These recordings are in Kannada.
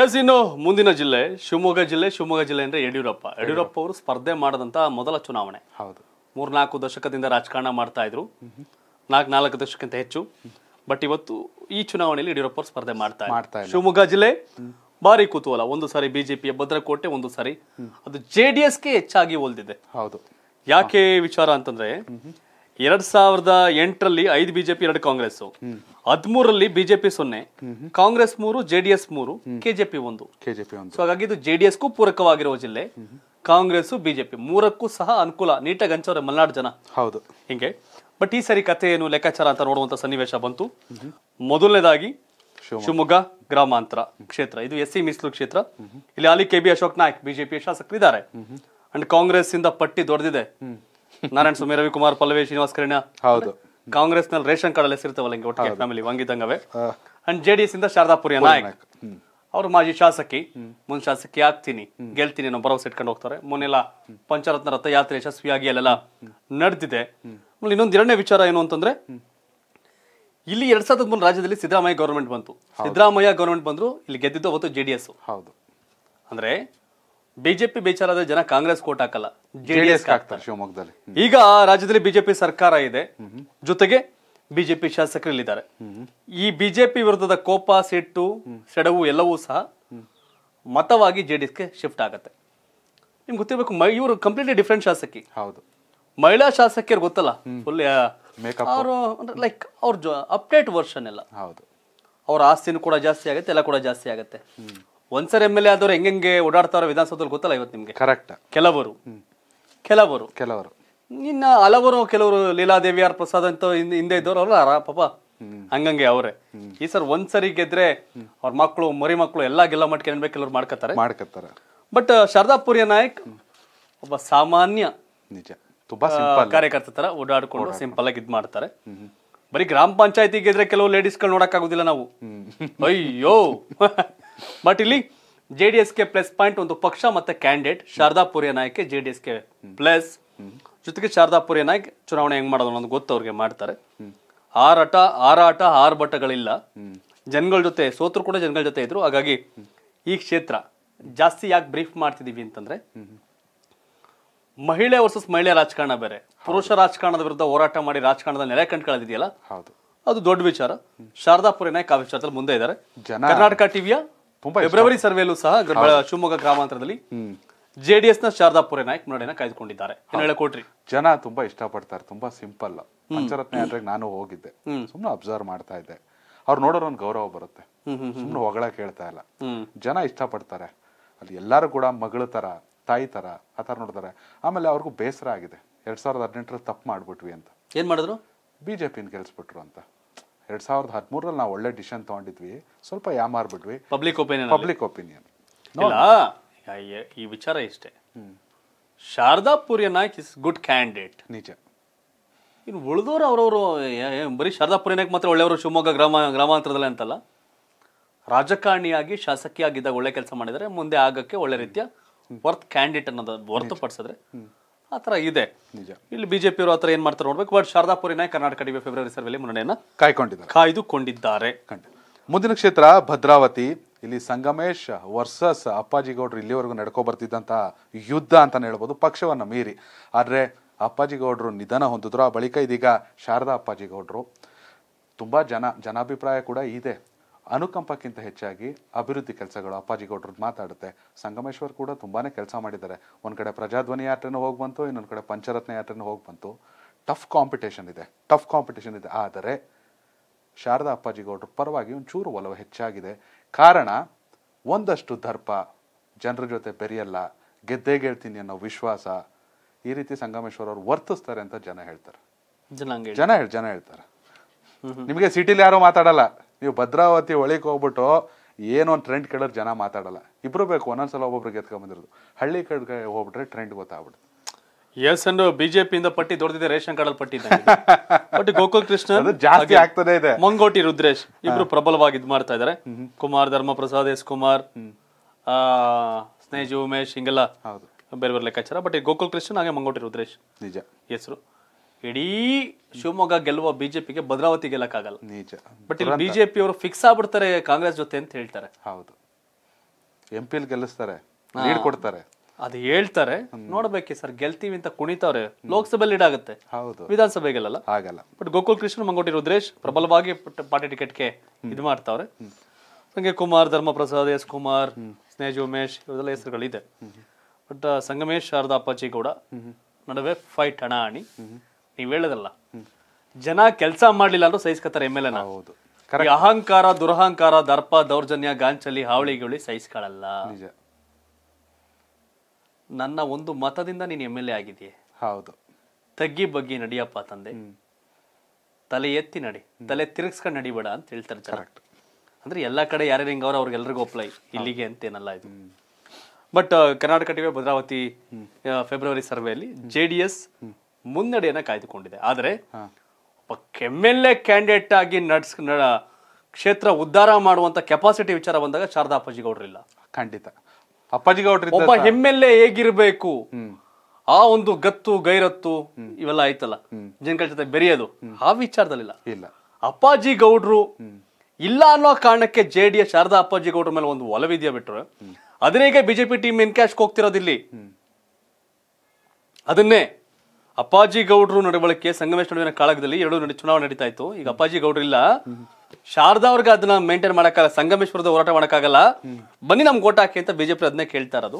ಎಸ್ ಇನ್ನು ಮುಂದಿನ ಜಿಲ್ಲೆ ಶಿವಮೊಗ್ಗ ಜಿಲ್ಲೆ. ಶಿವಮೊಗ್ಗ ಜಿಲ್ಲೆ ಅಂದರೆ ಯಡಿಯೂರಪ್ಪ ಅವರು ಸ್ಪರ್ಧೆ ಮಾಡಿದಂಥ ಮೊದಲ ಚುನಾವಣೆ. ಹೌದು, 3-4 ದಶಕದಿಂದ ರಾಜಕಾರಣ ಮಾಡ್ತಾ ಇದ್ರು, 4 ದಶಕಕ್ಕಿಂತ ಹೆಚ್ಚು. ಬಟ್ ಇವತ್ತು ಈ ಚುನಾವಣೆಯಲ್ಲಿ ಯಡಿಯೂರಪ್ಪ ಅವರು ಸ್ಪರ್ಧೆ ಮಾಡ್ತಾ ಶಿವಮೊಗ್ಗ ಜಿಲ್ಲೆ ಭಾರಿ ಕುತೂಹಲ. ಒಂದು ಸಾರಿ ಬಿಜೆಪಿಯ ಭದ್ರಕೋಟೆ, ಒಂದು ಸಾರಿ ಅದು JDSಗೆ ಹೆಚ್ಚಾಗಿ ಒಲ್ದಿದೆ. ಹೌದು, ಯಾಕೆ ವಿಚಾರ ಅಂತಂದ್ರೆ 2008ರಲ್ಲಿ 5 ಬಿಜೆಪಿ, 2 ಕಾಂಗ್ರೆಸ್, 13ರಲ್ಲಿ BJP 0, Congress 3, JDS 3, KJP 1. So ಹಾಗಾಗಿ ಇದು JDSಗೂ ಪೂರಕವಾಗಿರುವ ಜಿಲ್ಲೆ. ಕಾಂಗ್ರೆಸ್ ಬಿಜೆಪಿ 3ಕ್ಕೂ ಸಹ ಅನುಕೂಲ, ನೀಟಾಗಿ ಹಂಚವ್ರೆ ಮಲೆನಾಡು ಜನ. ಹೌದು, ಹಿಂಗೆ. ಬಟ್ ಈ ಸರಿ ಕಥೆ ಏನು ಲೆಕ್ಕಾಚಾರ ಅಂತ ನೋಡುವಂತ ಸನ್ನಿವೇಶ ಬಂತು. ಮೊದಲನೇದಾಗಿ ಶಿವಮೊಗ್ಗ ಗ್ರಾಮಾಂತರ ಕ್ಷೇತ್ರ, ಇದು SC ಮೀಸಲು ಕ್ಷೇತ್ರ. ಇಲ್ಲಿ ಹಾಲಿ KB ಅಶೋಕ್ ನಾಯಕ್ ಬಿಜೆಪಿ ಶಾಸಕರಿದ್ದಾರೆ. ಅಂಡ್ ಕಾಂಗ್ರೆಸ್ ಇಂದ ಪಟ್ಟಿ ದೊಡ್ಡದಿದೆ. ನಾರಾಯಣ ಸ್ವಾಮಿ, ರವಿಕುಮಾರ್ ಪಲ್ಲವಿ, ಶ್ರೀನಿವಾಸ ಕರ್ಣ. ಹೌದು, ಕಾಂಗ್ರೆಸ್ ನಲ್ಲಿ ರೇಷನ್ ಕಾರ್ಡ್ ಅಲ್ಲಿ ಸೇರ್ತಾವಲ್ಲ ಹಿಂಗೆ ಒಟ್ಟಿಗೆ ಫ್ಯಾಮಿಲಿ ಹಂಗಿದ್ದಂಗವೇ. ಅಂಡ್ JDS ಇಂದ ಶಾರದಾಪುರ್ಯ ನಾಯಕ್, ಅವ್ರ ಮಾಜಿ ಶಾಸಕಿ, ಮುಂದೆ ಶಾಸಕಿ ಆಗ್ತೀನಿ ಗೆಲ್ತೀನಿ ಅನ್ನೋ ಭರವಸೆ ಇಟ್ಕೊಂಡು ಹೋಗ್ತಾರೆ. ಮೊನ್ನೆಲ್ಲ ಪಂಚರತ್ನ ರಥಯಾತ್ರೆ ಯಶಸ್ವಿಯಾಗಿ ಅಲ್ಲೆಲ್ಲ ನಡೆದಿದೆ. ಆಮೇಲೆ ಇನ್ನೊಂದು ಎರಡನೇ ವಿಚಾರ ಏನು ಅಂತಂದ್ರೆ, ಇಲ್ಲಿ 2003 ರಾಜ್ಯದಲ್ಲಿ ಸಿದ್ದರಾಮಯ್ಯ ಗೌರ್ಮೆಂಟ್ ಬಂತು. ಸಿದ್ದರಾಮಯ್ಯ ಗೌರ್ಮೆಂಟ್ ಬಂದ್ರು, ಇಲ್ಲಿ ಗೆದ್ದಿದ್ದು ಅವತ್ತು JDS. ಹೌದು, ಅಂದ್ರೆ ಬಿಜೆಪಿ ಬೇಚಾರಾದ ಜನ ಕಾಂಗ್ರೆಸ್ ಕೋಟ್ ಹಾಕಲ್ಲ, JDS ಹಾಕ್ತಾರೆ ಶಿವಮೊಗ್ಗದಲ್ಲಿ. ಈಗ ರಾಜ್ಯದಲ್ಲಿ ಬಿಜೆಪಿ ಸರ್ಕಾರ ಇದೆ, ಜೊತೆಗೆ ಬಿಜೆಪಿ ಶಾಸಕರಲ್ಲಿದ್ದಾರೆ. ಈ ಬಿಜೆಪಿ ವಿರುದ್ಧದ ಕೋಪ, ಸಿಟ್ಟು, ಸೆಡವು ಎಲ್ಲವೂ ಸಹ ಮತವಾಗಿ JDSಗೆ ಶಿಫ್ಟ್ ಆಗುತ್ತೆ. ನಿಮ್ಗೆ ಗೊತ್ತಿರಬೇಕು, ಇವರು ಕಂಪ್ಲೀಟ್ಲಿ ಡಿಫ್ರೆಂಟ್ ಶಾಸಕಿ. ಹೌದು, ಮಹಿಳಾ ಶಾಸಕಿಯರು ಗೊತ್ತಲ್ಲ, ಫುಲ್ ಅವರು ಲೈಕ್ ಅವ್ರ ಅಪ್ಡೇಟ್ ವರ್ಷನ್ ಎಲ್ಲ. ಹೌದು, ಅವ್ರ ಆಸ್ತಿನೂ ಕೂಡ ಜಾಸ್ತಿ ಆಗುತ್ತೆ, ಎಲ್ಲ ಕೂಡ ಜಾಸ್ತಿ ಆಗುತ್ತೆ. ಒಂದ್ಸರಿ MLA ಆದವ್ರು ಹೆಂಗೆ ಓಡಾಡ್ತಾರೋ ವಿಧಾನಸೌಧದಲ್ಲಿ ಗೊತ್ತಲ್ಲ ಇವತ್ತು ನಿಮ್ಗೆ. ಕರೆಕ್ಟ್. ಕೆಲವರು ಇನ್ನ ಹಲವರು, ಕೆಲವರು ಲೀಲಾದೇವಿ, ಆರ್ ಪ್ರಸಾದ್ ಅಂತ ಹಿಂದೆ ಇದ್ದವ್ರು, ಅವ್ರಲ್ಲ ಪಾಪ ಹಂಗಂಗೆ ಅವರೇ. ಈ ಸರ್ ಒಂದ್ಸರಿ ಗೆದ್ರೆ ಅವ್ರ ಮಕ್ಕಳು, ಮರಿ ಮಕ್ಕಳು ಎಲ್ಲ ಗೆಲ್ಲ ಮಟ್ಟ ಏನ್ಬೇಕು ಕೆಲವ್ರು ಮಾಡ್ಕತ್ತಾರೆ. ಬಟ್ ಶಾರದಾಪುರ್ಯ ನಾಯಕ್ ಒಬ್ಬ ಸಾಮಾನ್ಯ ನಿಜ ಕಾರ್ಯಕರ್ತ ತರ ಓಡಾಡ್ಕೊಂಡು ಸಿಂಪಲ್ ಆಗಿ ಇದ್ ಮಾಡ್ತಾರೆ. ಬರೀ ಗ್ರಾಮ ಪಂಚಾಯತಿ ಗೆದ್ರೆ ಕೆಲವು ಲೇಡೀಸ್ ಗಳು ನೋಡಕ್ಕಾಗುದಿಲ್ಲ ನಾವು, ಅಯ್ಯೋ. ಬಟ್ ಇಲ್ಲಿ JDSಗೆ ಪ್ಲಸ್ ಪಾಯಿಂಟ್, ಒಂದು ಪಕ್ಷ ಮತ್ತೆ ಕ್ಯಾಂಡಿಡೇಟ್. ಶಾರದಾಪುರ್ಯ ನಾಯಕ್ JDSಗೆ ಪ್ಲಸ್, ಜೊತೆಗೆ ಶಾರದಾಪುರ್ಯ ನಾಯಕ್ ಚುನಾವಣೆ ಹೆಂಗ್ ಮಾಡೋದು ಅನ್ನೋದು ಗೊತ್ತು ಅವ್ರಿಗೆ, ಮಾಡ್ತಾರೆ. ಆರಾಟ ಆರ್ಭಟಗಳಿಲ್ಲ, ಜನಗಳ ಜೊತೆ ಸೋತರು ಕೂಡ ಜನಗಳ ಜೊತೆ ಇದ್ರು. ಹಾಗಾಗಿ ಈ ಕ್ಷೇತ್ರ ಜಾಸ್ತಿ ಯಾಕೆ ಬ್ರೀಫ್ ಮಾಡ್ತಿದೀವಿ ಅಂತಂದ್ರೆ, ಮಹಿಳೆ ವರ್ಸಸ್ ಮಹಿಳೆ ರಾಜಕಾರಣ ಬೇರೆ, ಪುರುಷ ರಾಜಕಾರಣದ ವಿರುದ್ಧ ಹೋರಾಟ ಮಾಡಿ ರಾಜಕಾರಣದ ನೆಲೆ ಕಂಡುಕೊಳ್ಳೋದಿದೆಯಲ್ಲ, ಅದು ದೊಡ್ಡ ವಿಚಾರ. ಶಾರದಾಪುರ್ಯ ನಾಯಕ್ ಆ ವಿಚಾರದಲ್ಲಿ ಮುಂದೆ ಇದ್ದಾರೆ. ಕರ್ನಾಟಕ ಟಿವಿಯ ಫೆಬ್ರವರಿ ಸರ್ವೆಯಲ್ಲೂ ಸಹ ಶಿವಮೊಗ್ಗ ಗ್ರಾಮಾಂತರದಲ್ಲಿ JDSನ ಶಾರದಾಪುರ್ಯ ನಾಯಕ್ ಮುನ್ನಡೆಯನ್ನು ಕಾಯ್ದುಕೊಂಡಿದ್ದಾರೆ. ಕೋಟಿ ಜನ ತುಂಬಾ ಇಷ್ಟಪಡ್ತಾರೆ, ತುಂಬಾ ಸಿಂಪಲ್. ಪಂಚರತ್ನ ಯಾತ್ರೆಗೆ ನಾನು ಹೋಗಿದ್ದೆ, ಸುಮ್ಮನೆ ಅಬ್ಸರ್ವ್ ಮಾಡ್ತಾ ಇದ್ದೆ. ಅವ್ರು ನೋಡೋರು ಒಂದು ಗೌರವ ಬರುತ್ತೆ, ಸುಮ್ಮನೆ ಹೊಗಳ ಕೇಳ್ತಾ ಇಲ್ಲ. ಜನ ಇಷ್ಟಪಡ್ತಾರೆ, ಅಲ್ಲಿ ಎಲ್ಲರೂ ಕೂಡ ಮಗಳ ತರ, ತಾಯಿ ತರ ಆತರ ನೋಡ್ತಾರೆ. ಆಮೇಲೆ ಅವ್ರಿಗೂ ಬೇಸರ ಆಗಿದೆ, 2018ರಲ್ಲಿ ತಪ್ಪು ಮಾಡ್ಬಿಟ್ವಿ ಅಂತ. ಏನ್ ಮಾಡಿದ್ರು? ಬಿಜೆಪಿನ ಗೆಲ್ಸ್ಬಿಟ್ರು ಅಂತ. 2013ರಲ್ಲಿ ನಾವು ಒಳ್ಳೆ ಡಿಸಿಷನ್ ತಗೊಂಡಿದ್ವಿ, ಸ್ವಲ್ಪ ಯಾಮಾರ್ಬಿಟ್ವಿ. ಪಬ್ಲಿಕ್ ಒಪಿನಿಯನ್ ಈ ವಿಚಾರ ಇಷ್ಟೇ. Sharadapurya Naik is good candidate, ನಿಜ. ಇನ್ನು ಉಳಿದವರು ಅವ್ರವರು ಬರೀ ಶಾರದಾಪುರ್ಯ ನಾಯಕ್ ಮಾತ್ರ ಒಳ್ಳೆಯವರು ಶಿವಮೊಗ್ಗ ಗ್ರಾಮಾಂತರದಲ್ಲಿ ಅಂತಲ್ಲ, ರಾಜಕಾರಣಿಯಾಗಿ ಶಾಸಕಿಯಾಗಿದ್ದಾಗ ಒಳ್ಳೆ ಕೆಲಸ ಮಾಡಿದರೆ ಮುಂದೆ ಆಗಕ್ಕೆ ಒಳ್ಳೆ ರೀತಿಯ ವರ್ತ್ ಕ್ಯಾಂಡಿಡೇಟ್ ಅನ್ನೋದು ಹೊರತುಪಡಿಸಿದ್ರೆ ಆ ತರ ಇದೆ. ಇಲ್ಲಿ ಬಿಜೆಪಿ ಅವರು ಆ ತರ ಏನ್ ಮಾಡ್ತಾರೆ ನೋಡ್ಬೇಕು. But Sharadapurya Naik Karnataka TV February ಸರ್ವೆಯಲ್ಲಿ ಮುನ್ನಡೆಯನ್ನ ಕಾಯ್ದುಕೊಂಡಿದ್ದಾರೆ. ಮುಂದಿನ ಕ್ಷೇತ್ರ ಭದ್ರಾವತಿ. ಇಲ್ಲಿ ಸಂಗಮೇಶ್ ವರ್ಸಸ್ ಅಪ್ಪಾಜಿ ಗೌಡ್ರು ಇಲ್ಲಿವರೆಗೂ ನಡ್ಕೊ ಬರ್ತಿದ್ದಂತಹ ಯುದ್ಧ ಅಂತಾನೆ ಹೇಳ್ಬೋದು, ಪಕ್ಷವನ್ನು ಮೀರಿ. ಆದ್ರೆ ಅಪ್ಪಾಜಿ ಗೌಡ್ರು ನಿಧನ ಹೊಂದಿದ್ರು, ಆ ಬಳಿಕ ಇದೀಗ ಶಾರದಾ ಅಪ್ಪಾಜಿ ಗೌಡ್ರು. ತುಂಬಾ ಜನಾಭಿಪ್ರಾಯ ಕೂಡ ಇದೆ. ಅನುಕಂಪಕ್ಕಿಂತ ಹೆಚ್ಚಾಗಿ ಅಭಿವೃದ್ಧಿ ಕೆಲಸಗಳು ಅಪ್ಪಾಜಿ ಗೌಡ್ರದ್ದು ಮಾತಾಡುತ್ತೆ. ಸಂಗಮೇಶ್ವರ್ ಕೂಡ ತುಂಬಾನೇ ಕೆಲಸ ಮಾಡಿದ್ದಾರೆ. ಒಂದು ಕಡೆ ಪ್ರಜಾಧ್ವನಿ ಯಾತ್ರೆನೂ ಹೋಗಿ ಬಂತು, ಇನ್ನೊಂದು ಕಡೆ ಪಂಚರತ್ನ ಯಾತ್ರೆನೂ ಹೋಗಿ ಬಂತು. ಟಫ್ ಕಾಂಪಿಟೇಷನ್ ಇದೆ. ಆದರೆ ಶಾರದಾ ಅಪ್ಪಾಜಿ ಗೌಡ್ರ ಪರವಾಗಿ ಒಂಚೂರು ಒಲವು ಹೆಚ್ಚಾಗಿದೆ. ಕಾರಣ, ಒಂದಷ್ಟು ದರ್ಪ, ಜನರ ಜೊತೆ ಬೆರೆಯಲ್ಲ, ಗೆದ್ದೇ ಗೆಲ್ತೀನಿ ಅನ್ನೋ ವಿಶ್ವಾಸ, ಈ ರೀತಿ ಸಂಗಮೇಶ್ವರ್ ಅವರು ವರ್ತಿಸ್ತಾರೆ ಅಂತ ಜನ ಹೇಳ್ತಾರೆ. ನಿಮಗೆ ಸಿಟಿಲಿ ಯಾರೋ ಮಾತಾಡಲ್ಲ, ನೀವು ಭದ್ರಾವತಿ ಒಳಗೆ ಹೋಗ್ಬಿಟ್ಟು ಏನೋ ಒಂದು ಟ್ರೆಂಡ್ ಕೇಳಿದ್ರೆ ಜನ ಮಾತಾಡಲ್ಲ. ಇಬ್ರು ಬೇಕು, ಒಂದೊಂದ್ಸಲ ಒಬ್ಬೊಬ್ರಿಗೆ ಎತ್ಕೊಂಡ್ ಬಂದಿರೋದು. ಹಳ್ಳಿ ಕಡೆ ಹೋಗ್ಬಿಟ್ರೆ ಟ್ರೆಂಡ್ ಗೊತ್ತಾಗ್ಬಿಡುತ್ತೆ. ಎಸ್ ಅಂಡ್ ಬಿಜೆಪಿಯಿಂದ ಪಟ್ಟಿ ದೊಡ್ಡದಿದೆ, ರೇಷನ್ ಕಾರ್ಡ್ ಅಲ್ಲಿ ಪಟ್ಟಿ. ಬಟ್ ಗೋಕುಲ್ ಕೃಷ್ಣ ಜಾಸ್ತಿ ಆಗ್ತದೆ ಇದೆ, ಮಂಗೋಟಿ ರುದ್ರೇಶ್ ಇಬ್ರು ಪ್ರಬಲವಾಗಿ ಇದ್ ಮಾಡ್ತಾ ಇದಾರೆ. ಕುಮಾರ್ ಧರ್ಮಪ್ರಸಾದ್, ಎಸ್. ಕುಮಾರ್, ಸ್ನೇಹಜಿ, ಉಮೇಶ್, ಹಿಂಗೆಲ್ಲ ಬೇರೆ ಬೇರೆ ಲೆಕ್ಕಾಚಾರ. ಬಟ್ ಗೋಕುಲ್ ಕೃಷ್ಣ ಹಾಗೆ ಮಂಗೋಟಿ ರುದ್ರೇಶ್ ನಿಜ ಹೆಸರು. ಇಡೀ ಶಿವಮೊಗ್ಗ ಗೆಲ್ಲುವ ಬಿಜೆಪಿಗೆ ಭದ್ರಾವತಿ ಗೆಲ್ಲಕ್ಕಾಗಲ್ಲ ನಿಜ. ಬಟ್ ಇಲ್ಲಿ ಬಿಜೆಪಿ ಅವರು ಫಿಕ್ಸ್ ಆಗ್ಬಿಡ್ತಾರೆ ಕಾಂಗ್ರೆಸ್ ಜೊತೆ ಅಂತ ಹೇಳ್ತಾರೆ. ಹೌದು, ಎಂ ಪಿ ಎಲ್ ಗೆಲ್ಲಿಸ್ತಾರೆ, ಲೀಡ್ ಕೊಡ್ತಾರೆ, ಅದು ಹೇಳ್ತಾರೆ. ನೋಡ್ಬೇಕು ಸರ್, ಗೆಲ್ತೀವಿ ಅಂತ ಕುಣಿತವ್ರೆ. ಲೋಕಸಭೆ ಲೀಡ್ ಆಗುತ್ತೆ, ವಿಧಾನಸಭೆ ಗೆಲ್ಲಲ್ಲ, ಆಗಲ್ಲ. ಬಟ್ ಗೋಕುಲ್ ಕೃಷ್ಣ ಮಂಗೋಟಿ ರುದ್ರೇಶ್ ಪ್ರಬಲವಾಗಿ ಪಾರ್ಟಿ ಟಿಕೆಟ್ಗೆ ಇದು ಮಾಡ್ತಾವ್ರೆ. ಹಂಗೆ ಕುಮಾರ್, ಧರ್ಮಪ್ರಸಾದ್, ಎಸ್ ಕುಮಾರ್, ಸ್ನೇಜ್, ಉಮೇಶ್, ಇವೆಲ್ಲ ಹೆಸರುಗಳಿದೆ. ಬಟ್ ಸಂಗಮೇಶ್, ಶಾರದಾ, ಅಪ್ಪಾಜಿ ಗೌಡ ನಡುವೆ ಫೈಟ್ ಹಣಾಹಣಿ. ನೀವ್ ಹೇಳೋದಲ್ಲ, ಜನ ಕೆಲಸ ಮಾಡ್ಲಿಲ್ಲ ಅಂದ್ರೆ ಸಹಿಸ್ಕೊತಾರೆ ಎಮ್ ಎಲ್ ಎನ. ಅಹಂಕಾರ, ದುರಹಂಕಾರ, ದರ್ಪ, ದೌರ್ಜನ್ಯ, ಗಾಂಚಲಿ, ಹಾವಳಿಗಳು ಸಹಿಸ್ಕೊಳ್ಳಲ್ಲ. ನನ್ನ ಒಂದು ಮತದಿಂದ ನೀನ್ ಎಮ್ ಎಲ್ ಎ ಆಗಿದೆಯೇ, ಹೌದು, ತಗ್ಗಿ ಬಗ್ಗಿ ನಡಿಯಪ್ಪ ತಂದೆ, ತಲೆ ಎತ್ತಿ ನಡಿ, ತಲೆ ತಿರ್ಗಿಸ್ಕೊಂಡು ನಡಿಬೇಡ ಅಂತ ಹೇಳ್ತಾರೆ ಜನ. ಅಂದ್ರೆ ಎಲ್ಲಾ ಕಡೆ ಯಾರ್ಯಾರು ಹಿಂಗವ್ರ ಅವ್ರಿಗೆಲ್ರಿಗೂ ಅಪ್ಲೈ, ಇಲ್ಲಿಗೆ ಅಂತೇನಲ್ಲ ಇದು. But Karnataka TV Bhadravati February ಸರ್ವೆಯಲ್ಲಿ JDS ಮುನ್ನಡೆಯನ್ನ ಕಾಯ್ದುಕೊಂಡಿದೆ. ಆದರೆ MLA ಕ್ಯಾಂಡಿಡೇಟ್ ಆಗಿ ಕ್ಷೇತ್ರ ಉದ್ಧಾರ ಮಾಡುವಂತ ಕೆಪಾಸಿಟಿ ವಿಚಾರ ಬಂದಾಗ ಶಾರದಾ ಅಪ್ಪಾಜಿ ಗೌಡ್ರು ಇಲ್ಲ. ಖಂಡಿತ ಅಪ್ಪಾಜಿ ಗೌಡ್ರು ಒಬ್ಬ MLA ಹೇಗಿರ್ಬೇಕು, ಆ ಒಂದು ಗತ್ತು ಗೈರತ್ತು ಇವೆಲ್ಲ ಆಯ್ತಲ್ಲ, ಜನಗಳ ಜೊತೆ ಬೆರೆಯೋದು, ಆ ವಿಚಾರದಲ್ಲಿಲ್ಲ. ಇಲ್ಲ, ಅಪ್ಪಾಜಿ ಗೌಡ್ರು ಇಲ್ಲ ಅನ್ನೋ ಕಾರಣಕ್ಕೆ JDS ಶಾರದಾ ಅಪ್ಪಾಜಿ ಗೌಡ್ರ ಮೇಲೆ ಒಂದು ಒಲವಿದ್ಯಾ ಬಿಟ್ರೆ, ಅದನ್ನೇಗೆ ಬಿಜೆಪಿ ಟೀಮ್ ಇನ್ ಕ್ಯಾಶ್ ಹೋಗ್ತಿರೋದಿಲ್ಲಿ. ಅದನ್ನೇ ಅಪ್ಪಾಜಿ ಗೌಡ್ರು ನಡವಳಿಕೆ, ಸಂಗಮೇಶ್ ನಡುವಿನ ಕಾಳಗದಲ್ಲಿ ಎರಡು ಚುನಾವಣೆ ನಡೀತಾ ಇತ್ತು. ಈಗ ಅಪ್ಪಾಜಿ ಗೌಡ್ರು ಇಲ್ಲ, ಶಾರದಾ ಅವ್ರಿಗೆ ಅದನ್ನ ಮೇಂಟೈನ್ ಮಾಡಕ್ಕಾಗಲ್ಲ, ಸಂಗಮೇಶ್ವರದ ಹೋರಾಟ ಮಾಡಕ್ಕಾಗಲ್ಲ, ಬನ್ನಿ ನಮ್ಗೆ ಓಟ್ ಹಾಕಿ ಅಂತ ಬಿಜೆಪಿ ಅದನ್ನೇ ಕೇಳ್ತಾ ಇರೋದು.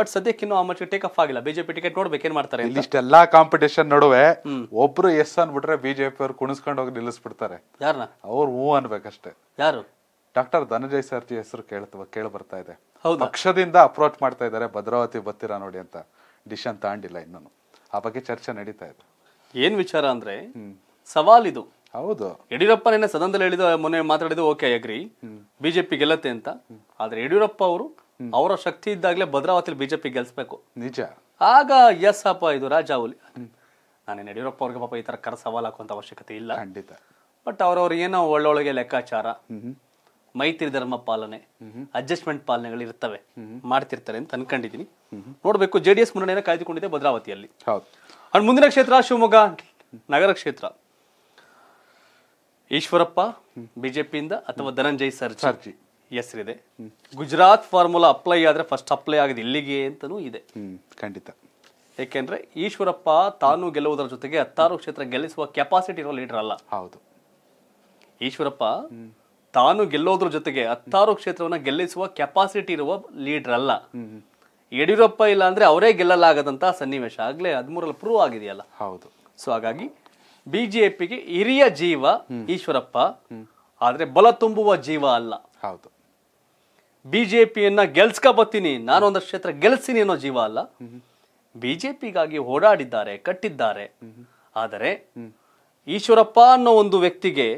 ಬಟ್ ಸದ್ಯಕ್ಕೆ ಇನ್ನೂ ಆ ಮಟ್ಟಿಗೆ ಟೇಕ್ ಆಫ್ ಆಗಿಲ್ಲ. ಬಿಜೆಪಿ ಟಿಕೆಟ್ ನೋಡ್ಬೇಕೇನ್ ಮಾಡ್ತಾರೆ. ಇಷ್ಟೆಲ್ಲಾ ಕಾಂಪಿಟೇಷನ್ ನಡುವೆ ಒಬ್ರು ಎಸ್ ಅನ್ಬಿಟ್ರೆ ಬಿಜೆಪಿ ಅವ್ರು ಕುಣಿಸ್ಕೊಂಡು ಹೋಗಿ ನಿಲ್ಲಿಸ್ಬಿಡ್ತಾರೆ. ಯಾರನ್ನ ಅವ್ರು ಹೂ ಅನ್ಬೇಕಷ್ಟೇ. ಯಾರು? ಡಾಕ್ಟರ್ ಧನಂಜಯ ಸರ್ಜಿ ಹೆಸರು ಕೇಳ ಬರ್ತಾ ಇದೆ. ಪಕ್ಷದಿಂದ ಅಪ್ರೋಚ್ ಮಾಡ್ತಾ ಇದ್ದಾರೆ, ಭದ್ರಾವತಿ ಬರ್ತೀರಾ ನೋಡಿ ಅಂತ. ಡಿಸಿಷನ್ ತಗೊಂಡಿಲ್ಲ ಇನ್ನೂ, ಆ ಬಗ್ಗೆ ಚರ್ಚೆ ನಡೀತಾ ಇದೆ. ಏನ್ ವಿಚಾರ ಅಂದ್ರೆ ಸವಾಲ್ ಇದು. ಹೌದು, ಯಡಿಯೂರಪ್ಪ ನಿನ್ನೆ ಸದನದಲ್ಲಿ ಹೇಳಿದ, ಮೊನ್ನೆ ಮಾತಾಡಿದ್ದು, ಓಕೆ ಅಗ್ರಿ, ಬಿಜೆಪಿ ಗೆಲ್ಲತ್ತೆ ಅಂತ. ಆದ್ರೆ ಯಡಿಯೂರಪ್ಪ ಅವರು ಅವರ ಶಕ್ತಿ ಇದ್ದಾಗಲೇ ಭದ್ರಾವತಿಲಿ ಬಿಜೆಪಿ ಗೆಲ್ಸ್ಬೇಕು. ನಿಜ. ಆಗ ಎಸ್ ಅಪ್ಪ ಇದು ರಾಜಾವುಲಿ. ನಾನೇನು ಯಡಿಯೂರಪ್ಪ ಅವ್ರಿಗೆ ಪಾಪ ಈ ತರ ಕರ ಸವಾಲ್ ಹಾಕುವಂತ ಅವಶ್ಯಕತೆ ಇಲ್ಲ. ಖಂಡಿತ. ಬಟ್ ಅವ್ರವ್ರ ಏನೋ ಒಳ್ಳೊಳಗೆ ಲೆಕ್ಕಾಚಾರ, ಮೈತ್ರಿ ಧರ್ಮ ಪಾಲನೆ, ಅಡ್ಜಸ್ಟ್ಮೆಂಟ್ ಪಾಲನೆಗಳು ಇರ್ತವೆ, ಮಾಡ್ತಿರ್ತಾರೆ ಅಂತ ಅನ್ಕೊಂಡಿದೀನಿ. ನೋಡ್ಬೇಕು. JDS ಮುನ್ನಡೆಯನ್ನು ಕಾಯ್ದುಕೊಂಡಿದೆ ಭದ್ರಾವತಿಯಲ್ಲಿ. ಅಂಡ್ ಮುಂದಿನ ಕ್ಷೇತ್ರ ಶಿವಮೊಗ್ಗ ನಗರ ಕ್ಷೇತ್ರ. ಈಶ್ವರಪ್ಪ ಬಿಜೆಪಿಯಿಂದ ಅಥವಾ ಧನಂಜಯ್ ಸರ್ಜಿ ಹೆಸರಿದೆ. ಗುಜರಾತ್ ಫಾರ್ಮುಲಾ ಅಪ್ಲೈ ಆದ್ರೆ ಫಸ್ಟ್ ಅಪ್ಲೈ ಆಗಿದೆ ಇಲ್ಲಿಗೆ ಅಂತನೂ ಇದೆ. ಖಂಡಿತ. ಯಾಕೆಂದ್ರೆ ಈಶ್ವರಪ್ಪ ತಾನು ಗೆಲ್ಲುವುದರ ಜೊತೆಗೆ 16 ಕ್ಷೇತ್ರ ಗೆಲ್ಲಿಸುವ ಕೆಪಾಸಿಟಿ ಇರೋ ಲೀಡರ್ ಅಲ್ಲ. ಹೌದು, ಈಶ್ವರಪ್ಪ ತಾನು ಗೆಲ್ಲೋದ್ರ ಜೊತೆಗೆ 16 ಕ್ಷೇತ್ರವನ್ನ ಗೆಲ್ಲಿಸುವ ಕೆಪಾಸಿಟಿ ಇರುವ ಲೀಡರ್ ಅಲ್ಲ. ಯಡಿಯೂರಪ್ಪ ಇಲ್ಲ ಅಂದ್ರೆ ಅವರೇ ಗೆಲ್ಲಲಾಗದಂತ ಸನ್ನಿವೇಶ ಆಗ್ಲೇ 13ರಲ್ಲಿ ಪ್ರೂವ್ ಆಗಿದೆಯಲ್ಲ. ಹೌದು. ಸೊ ಹಾಗಾಗಿ ಬಿಜೆಪಿಗೆ ಹಿರಿಯ ಜೀವ ಈಶ್ವರಪ್ಪ, ಆದ್ರೆ ಬಲ ತುಂಬುವ ಜೀವ ಅಲ್ಲ. ಹೌದು, ಬಿಜೆಪಿಯನ್ನ ಗೆಲ್ಸ್ಕೊಬತ್ತೀನಿ, ನಾನು ಒಂದಷ್ಟು ಕ್ಷೇತ್ರ ಗೆಲ್ಸ್ತೀನಿ ಅನ್ನೋ ಜೀವ ಅಲ್ಲ. ಬಿಜೆಪಿಗಾಗಿ ಓಡಾಡಿದ್ದಾರೆ, ಕಟ್ಟಿದ್ದಾರೆ. ಆದರೆ ಈಶ್ವರಪ್ಪ ಅನ್ನೋ ಒಂದು ವ್ಯಕ್ತಿಗೆ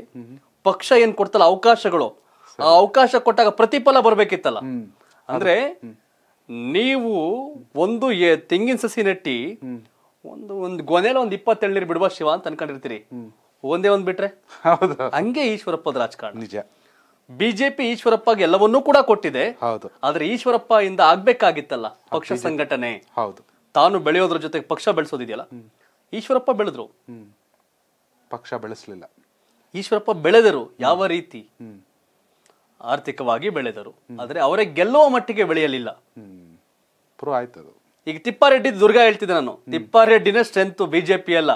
ಪಕ್ಷ ಏನ್ ಕೊಡ್ತಲ್ಲ ಅವಕಾಶಗಳು, ಆ ಅವಕಾಶ ಕೊಟ್ಟಾಗ ಪ್ರತಿಫಲ ಬರ್ಬೇಕಿತ್ತಲ್ಲ. ಅಂದ್ರೆ ನೀವು ಒಂದು ತೆಂಗಿನ ಸಸಿ ನೆಟ್ಟಿ ಒಂದು ಒಂದು ಗೊನೆಯಲ್ಲಿ ಒಂದು 27 ನೀರು ಬಿಡುವ ಶಿವ ಅಂತ ಅನ್ಕೊಂಡಿರ್ತೀರಿ, ಒಂದೇ ಒಂದ್ ಬಿಟ್ರೆ. ಹಂಗೆ ಈಶ್ವರಪ್ಪದ ರಾಜಕಾರಣ. ನಿಜ. ಬಿಜೆಪಿ ಈಶ್ವರಪ್ಪಗೆ ಎಲ್ಲವನ್ನೂ ಕೂಡ ಕೊಟ್ಟಿದೆ. ಹೌದು. ಆದ್ರೆ ಈಶ್ವರಪ್ಪ ಇಂದ ಆಗ್ಬೇಕಾಗಿತ್ತಲ್ಲ ಪಕ್ಷ ಸಂಘಟನೆ. ಹೌದು, ತಾನು ಬೆಳೆಯೋದ್ರ ಜೊತೆಗೆ ಪಕ್ಷ ಬೆಳೆಸೋದಿದೆಯಲ್ಲ. ಈಶ್ವರಪ್ಪ ಬೆಳೆದ್ರು, ಪಕ್ಷ ಬೆಳೆಸಲಿಲ್ಲ. ಈಶ್ವರಪ್ಪ ಬೆಳೆದರು. ಯಾವ ರೀತಿ? ಆರ್ಥಿಕವಾಗಿ ಬೆಳೆದರು, ಆದ್ರೆ ಅವರೇ ಗೆಲ್ಲುವ ಮಟ್ಟಿಗೆ ಬೆಳೆಯಲಿಲ್ಲ. ಈಗ ತಿಪ್ಪಾರೆಡ್ಡಿ ದುರ್ಗಾ ಹೇಳ್ತಿದ್ದೆ ನಾನು, ತಿಪ್ಪಾರೆಡ್ಡಿನ ಸ್ಟ್ರೆಂತ್ ಬಿಜೆಪಿ ಅಲ್ಲ,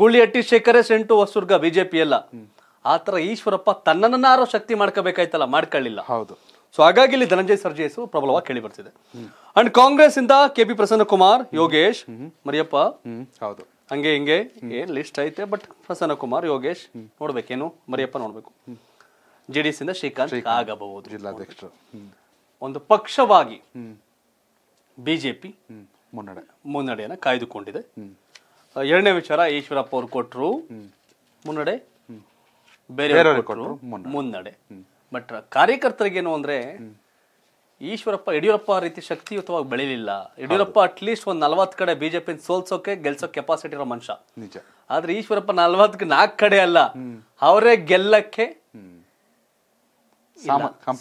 ಗುಳಿಹಟ್ಟಿ ಶೇಖರ ಸ್ಟ್ರೆಂತ್ ಹೊಸದುರ್ಗ ಬಿಜೆಪಿ ಅಲ್ಲ. ಆತರ ಈಶ್ವರಪ್ಪ ತನ್ನನ್ನಾರೋ ಶಕ್ತಿ ಮಾಡ್ಕೋಬೇಕಾಯ್ತಲ್ಲ, ಮಾಡ್ಕೊಳ್ಳಿಲ್ಲ. ಹೌದು. ಸೊ ಹಾಗಾಗಿ ಇಲ್ಲಿ ಧನಂಜಯ ಸರ್ಜಿ ಹೆಸರು ಪ್ರಬಲವಾಗಿ ಕೇಳಿ ಬರ್ತಿದೆ. ಅಂಡ್ ಕಾಂಗ್ರೆಸ್ ಇಂದ KP ಪ್ರಸನ್ನ ಕುಮಾರ್, ಯೋಗೇಶ್, ಮರಿಯಪ್ಪ. ಹೌದು, ಹಂಗೆ ಹಿಂಗೆ ಏನ್ ಲಿಸ್ಟ್ ಐತೆ. ಬಟ್ ಪ್ರಸನ್ನ ಕುಮಾರ್, ಯೋಗೇಶ್ ನೋಡ್ಬೇಕೇನು, ಮರಿಯಪ್ಪ ನೋಡ್ಬೇಕು. JDS ಇಂದ ಶ್ರೀಕಾಂತ್ ಆಗಬಹುದು ಜಿಲ್ಲಾಧ್ಯಕ್ಷರು. ಒಂದು ಪಕ್ಷವಾಗಿ ಬಿಜೆಪಿ ಮುನ್ನಡೆಯನ್ನ ಕಾಯ್ದುಕೊಂಡಿದೆ. ಎರಡನೇ ವಿಚಾರ, ಈಶ್ವರಪ್ಪ ಅವ್ರು ಕೊಟ್ಟರು ಮುನ್ನಡೆ, ಬೇರೆಯವರು ಕೊಟ್ಟರು ಮುನ್ನಡೆ. ಬಟ್ ಕಾರ್ಯಕರ್ತರಿಗೇನು ಅಂದ್ರೆ, ಈಶ್ವರಪ್ಪ ಯಡಿಯೂರಪ್ಪ ರೀತಿ ಶಕ್ತಿಯುತವಾಗಿ ಬೆಳಿಲಿಲ್ಲ. ಯಡಿಯೂರಪ್ಪ ಅಟ್ಲೀಸ್ಟ್ ಒಂದು 40 ಕಡೆ ಬಿಜೆಪಿ ಸೋಲ್ಸೋಕೆ ಗೆಲ್ಸೋ ಕೆಪಾಸಿಟಿ ಇರೋ ಮನುಷ್ಯ. ಆದ್ರೆ ಈಶ್ವರಪ್ಪ 44 ಕಡೆ ಅಲ್ಲ, ಅವರೇ ಗೆಲ್ಲಕ್ಕೆ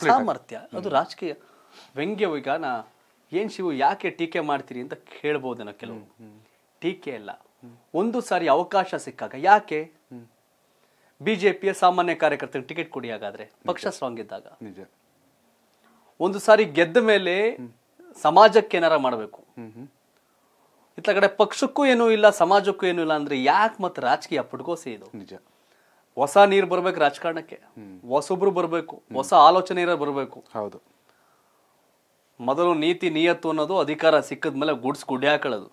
ಸಾಮರ್ಥ್ಯ. ಅದು ರಾಜಕೀಯ ವ್ಯಂಗ್ಯವು. ಈಗ ಏನ್ ಶಿವು ಯಾಕೆ ಟೀಕೆ ಮಾಡ್ತೀರಿ ಅಂತ ಕೇಳ್ಬೋದೇನೋ ಕೆಲವು. ಟೀಕೆ ಇಲ್ಲ, ಒಂದು ಸಾರಿ ಅವಕಾಶ ಸಿಕ್ಕಾಗ ಯಾಕೆ ಬಿಜೆಪಿಯ ಸಾಮಾನ್ಯ ಕಾರ್ಯಕರ್ತರಿಗೆ ಟಿಕೆಟ್ ಕೊಡಿ, ಹಾಗಾದ್ರೆ ಪಕ್ಷ ಸ್ಟ್ರಾಂಗ್ ಇದ್ದಾಗ. ಒಂದು ಸಾರಿ ಗೆದ್ದ ಮೇಲೆ ಸಮಾಜಕ್ಕೆ ಏನಾರ ಮಾಡಬೇಕು, ಇತ್ತ ಕಡೆ ಪಕ್ಷಕ್ಕೂ ಏನೂ ಇಲ್ಲ ಸಮಾಜಕ್ಕೂ ಏನೂ ಇಲ್ಲ ಅಂದ್ರೆ ಯಾಕೆ ಮತ್ತೆ ರಾಜಕೀಯ ಪುಟ್ಕೋಸೆ? ಇದು ನಿಜ. ಹೊಸ ನೀರು ಬರ್ಬೇಕು ರಾಜಕಾರಣಕ್ಕೆ, ಹೊಸೊಬ್ರು ಬರ್ಬೇಕು, ಹೊಸ ಆಲೋಚನೆ ಬರ್ಬೇಕು. ಹೌದು, ಮೊದಲು ನೀತಿ ನಿಯತ್ತು ಅನ್ನೋದು ಅಧಿಕಾರ ಸಿಕ್ಕದ್ಮೇಲೆ ಗುಡ್ಸ್ ಗುಡ್ಡೆ ಹಾಕೊಳ್ಳೋದು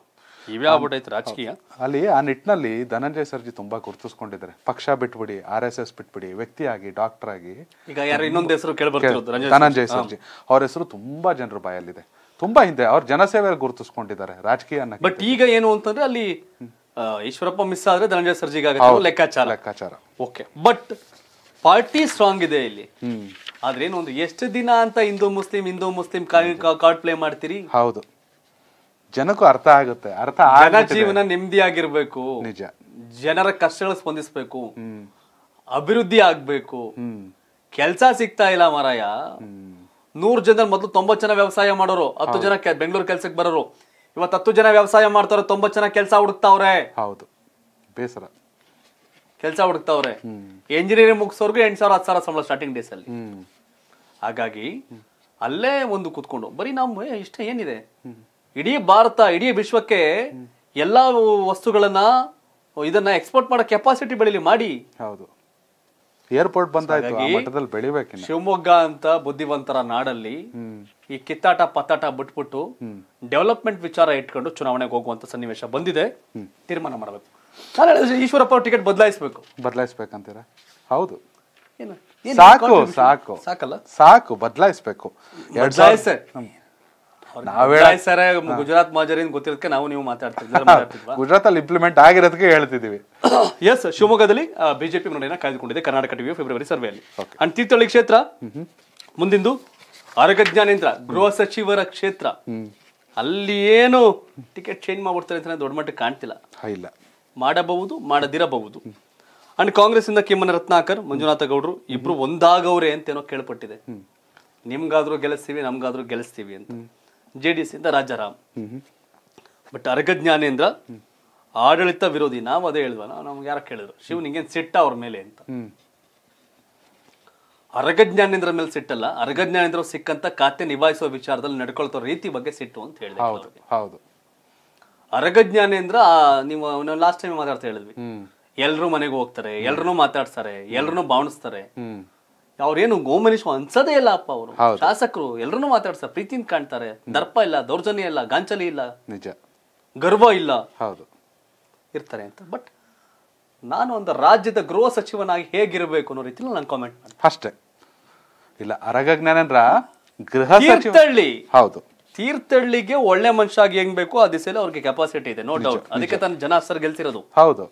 ಇವ್ಯಾಬಿಟ್ಟೈತೆ ರಾಜಕೀಯ. ಅಲ್ಲಿ ಆ ನಿಟ್ಟಿನಲ್ಲಿ ಧನಂಜಯ ಸರ್ಜಿ ತುಂಬಾ ಗುರುತಿಸ್ಕೊಂಡಿದ್ದಾರೆ. ಪಕ್ಷ ಬಿಟ್ಬಿಡಿ, RSS ಬಿಟ್ಬಿಡಿ, ವ್ಯಕ್ತಿ ಆಗಿ, ಡಾಕ್ಟರ್ ಆಗಿ. ಈಗ ಯಾರು ಇನ್ನೊಂದು ಹೆಸರು ಕೇಳಬಹುದು, ಧನಂಜಯ ಸರ್ಜಿ ಅವ್ರ ಹೆಸರು ತುಂಬಾ ಜನರ ಬಾಯಲ್ಲಿದೆ. ತುಂಬಾ ಹಿಂದೆ ಅವ್ರ ಜನಸೇವೆ ಗುರುತಿಸ್ಕೊಂಡಿದ್ದಾರೆ ರಾಜಕೀಯ. ಬಟ್ ಈಗ ಏನು ಅಂತಂದ್ರೆ ಅಲ್ಲಿ ಈಶ್ವರಪ್ಪ ಮಿಸ್ ಆದ್ರೆ ಧನಂಜಯ ಸರ್ಜಿಗಾಗುತ್ತೆ ಲೆಕ್ಕಾಚಾರ. ಓಕೆ, ಬಟ್ ಪಾರ್ಟಿ ಸ್ಟ್ರಾಂಗ್ ಇದೆ ಇಲ್ಲಿ. ಆದ್ರೆ ಏನೊಂದು ಎಷ್ಟು ದಿನ ಅಂತ ಹಿಂದೂ ಮುಸ್ಲಿಂ ಕಾರ್ಡ್ ಪ್ಲೇ ಮಾಡ್ತೀರಿ? ಹೌದು, ಜನಕ್ಕೂ ಅರ್ಥ ಆಗುತ್ತೆ. ಅರ್ಥ ಆಗ ಜೀವನ ನೆಮ್ಮದಿಯಾಗಿರ್ಬೇಕು, ನಿಜ. ಜನರ ಕಷ್ಟಗಳು ಸ್ಪಂದಿಸ್ಬೇಕು, ಅಭಿವೃದ್ಧಿ ಆಗ್ಬೇಕು. ಕೆಲ್ಸ ಸಿಗ್ತಾ ಇಲ್ಲ ಮಾರಾಯ. 100 ಜನ ಮೊದಲು 90 ಜನ ವ್ಯವಸಾಯ ಮಾಡೋರು, 10 ಜನ ಬೆಂಗಳೂರು ಕೆಲ್ಸಕ್ಕೆ ಬರೋರು, ಇವತ್ತು 10 ಜನ ವ್ಯವಸಾಯ ಮಾಡ್ತಾರ, 90 ಜನ ಕೆಲಸ ಹುಡುಕ್ತಾವ್ರೆ. ಹೌದು, ಬೇಸರ ಕೆಲಸ ಹುಡುಕ್ತಾವ್ರೆ. ಎಂಜಿನಿಯರಿಂಗ್ ಮುಗಿಸೋರ್ಗು 8,000 10,000 ಸಂಬಳ ಸ್ಟಾರ್ಟಿಂಗ್ ಡೇಸ್ ಅಲ್ಲಿ. ಹಾಗಾಗಿ ಅಲ್ಲೇ ಒಂದು ಕೂತ್ಕೊಂಡು ಬರೀ ನಮ್ಮ ಇಷ್ಟ ಏನಿದೆ, ಇಡೀ ಭಾರತ ಇಡೀ ವಿಶ್ವಕ್ಕೆ ಎಲ್ಲಾ ವಸ್ತುಗಳನ್ನ ಇದನ್ನ ಎಕ್ಸ್ಪೋರ್ಟ್ ಮಾಡೋ ಕೆಪಾಸಿಟಿ ಬೆಳಿಲಿ ಮಾಡಿ. ಹೌದು, ಏರ್ಪೋರ್ಟ್ ಬಂದಾಯ್ತು, ಬೆಳಿಬೇಕು. ಶಿವಮೊಗ್ಗ ಅಂತ ಬುದ್ಧಿವಂತರ ನಾಡಲ್ಲಿ ಈ ಕಿತ್ತಾಟ ಪತ್ತಾಟ ಬಿಟ್ಬಿಟ್ಟು ಡೆವಲಪ್ಮೆಂಟ್ ವಿಚಾರ ಇಟ್ಕೊಂಡು ಚುನಾವಣೆಗೆ ಹೋಗುವಂತ ಸನ್ನಿವೇಶ ಬಂದಿದೆ. ತೀರ್ಮಾನ ಮಾಡಬೇಕು. ಈಶ್ವರಪ್ಪ ಟಿಕೆಟ್ ಬದಲಾಯಿಸ್ಬೇಕಂತೀರಾ? ಹೌದು, ಸಾಕು ಸಾಕು ಸಾಕಲ್ಲ, ಸಾಕು ಬದಲಾಯಿಸ್ಬೇಕು. ಗುಜರಾತ್ ಮಾಜರಿಯಿಂದ ಗೊತ್ತಿರೋದಕ್ಕೆ ನಾವು ನೀವು ಮಾತಾಡ್ತಿದ್ವಿ, ಗುಜರಾತ್ ಅಲ್ಲಿ ಇಂಪ್ಲಿಮೆಂಟ್ ಆಗಿರೋದಕ್ಕೆ ಹೇಳ್ತಿದೀವಿ. ಎಸ್, ಶಿವಮೊಗ್ಗದಲ್ಲಿ ಬಿಜೆಪಿ ಮುನ್ನಡೆಯನ್ನು ಕಾಯ್ದುಕೊಂಡಿದೆ ಕರ್ನಾಟಕ ಟಿವಿಯ ಫೆಬ್ರವರಿ ಸರ್ವೆಯಲ್ಲಿ. ಅಂಡ್ ತೀರ್ಥಹಳ್ಳಿ ಕ್ಷೇತ್ರ ಮುಂದಿಂದು ಅರಗ ಜ್ಞಾನೇಂದ್ರ ಗೃಹ ಸಚಿವರ ಕ್ಷೇತ್ರ. ಅಲ್ಲಿ ಏನು ಟಿಕೆಟ್ ಚೇಂಜ್ ಮಾಡ್ಬಿಡ್ತಾರೆ ಅಂತ ದೊಡ್ಡ ಮಟ್ಟಕ್ಕೆ ಕಾಣ್ತಿಲ್ಲ. ಇಲ್ಲ, ಮಾಡಬಹುದು, ಮಾಡದಿರಬಹುದು. ಅಂಡ್ ಕಾಂಗ್ರೆಸ್ ಇಂದ ಕಿಮ್ಮನ ರತ್ನಾಕರ್, ಮಂಜುನಾಥ ಗೌಡ್ರು ಇಬ್ರು ಒಂದಾಗವ್ರೆ ಅಂತ ಏನೋ ಕೇಳ್ಪಟ್ಟಿದೆ. ನಿಮ್ಗಾದ್ರೂ ಗೆಲ್ಲಿಸ್ತೀವಿ, ನಮ್ಗಾದ್ರೂ ಗೆಲ್ಲಿಸ್ತೀವಿ ಅಂತ. JDS ಇಂದ ರಾಜಾರಾಮ್. ಬಟ್ ಅರಗ ಜ್ಞಾನೇಂದ್ರ ಆಡಳಿತ ವಿರೋಧಿ. ನಾವು ಅದೇ ಹೇಳಿದ್ವಲ್ಲ, ನಮ್ಗೆ ಯಾರ ಕೇಳಿದ್ರು ಶಿವ್ ನಿಂಗೇನ್ ಸಿಟ್ಟ ಅವ್ರ ಮೇಲೆ ಅಂತ. ಅರಗ ಜ್ಞಾನೇಂದ್ರ ಮೇಲೆ ಸಿಟ್ಟಲ್ಲ, ಅರಗ ಜ್ಞಾನೇಂದ್ರ ಸಿಕ್ಕಂತ ಖಾತೆ ನಿಭಾಯಿಸುವ ವಿಚಾರದಲ್ಲಿ ನಡ್ಕೊಳ್ತೋ ರೀತಿ ಬಗ್ಗೆ ಸಿಟ್ಟು ಅಂತ ಹೇಳಿದ್ರು. ಅರಗ ಜ್ಞಾನೇಂದ್ರ ನೀವು ಲಾಸ್ಟ್ ಟೈಮ್ ಮಾತಾಡ್ತಾ ಹೇಳಿದ್ವಿ, ಎಲ್ರೂ ಮನೆಗೆ ಹೋಗ್ತಾರೆ, ಎಲ್ರೂ ಮಾತಾಡ್ತಾರೆ, ಎಲ್ರೂ ಬಾವಣಿಸ್ತಾರೆ. ಅವ್ರೇನು ಗೋಮನಿಷ್ವ ಅನ್ಸದೇ ಇಲ್ಲ ಅಪ್ಪ. ಅವರು ಶಾಸಕರು ಎಲ್ರೂ ಮಾತಾಡ್ತಾರೆ, ಪ್ರೀತಿಯಿಂದ ಕಾಣ್ತಾರೆ, ದರ್ಪ ಇಲ್ಲ, ದೌರ್ಜನ್ಯ ಇಲ್ಲ, ಗಾಂಚಲಿ ಇಲ್ಲ, ನಿಜ ಗರ್ವ ಇಲ್ಲ. ಹೌದು, ಇರ್ತಾರೆ ಅಂತ. ಬಟ್ ನಾನು ಒಂದು ರಾಜ್ಯದ ಗೃಹ ಸಚಿವನಾಗಿ ಹೇಗಿರ್ಬೇಕು ಅನ್ನೋ ರೀತಿಯಲ್ಲಿ ನಾನು ಕಾಮೆಂಟ್ ಮಾಡಿ ಅಷ್ಟೇ. ಇಲ್ಲ, ಅರಗ ಜ್ಞಾನೇಂದ್ರ ಗೃಹ ತೀರ್ಥಹಳ್ಳಿ. ಹೌದು, ತೀರ್ಥಹಳ್ಳಿಗೆ ಒಳ್ಳೆ ಮನುಷ್ಯ ಆಗಿ ಹೆಂಗ್ ಬೇಕು ಆ ದಿಸೆಯಲ್ಲಿ ಅವ್ರಿಗೆ ಕೆಪಾಸಿಟಿ ಇದೆ, ನೋ ಡೌಟ್. ಅದಕ್ಕೆ ತನ್ನ ಜನ ಸರ್ ಗೆಲ್ತಿರೋದು. ಹೌದು,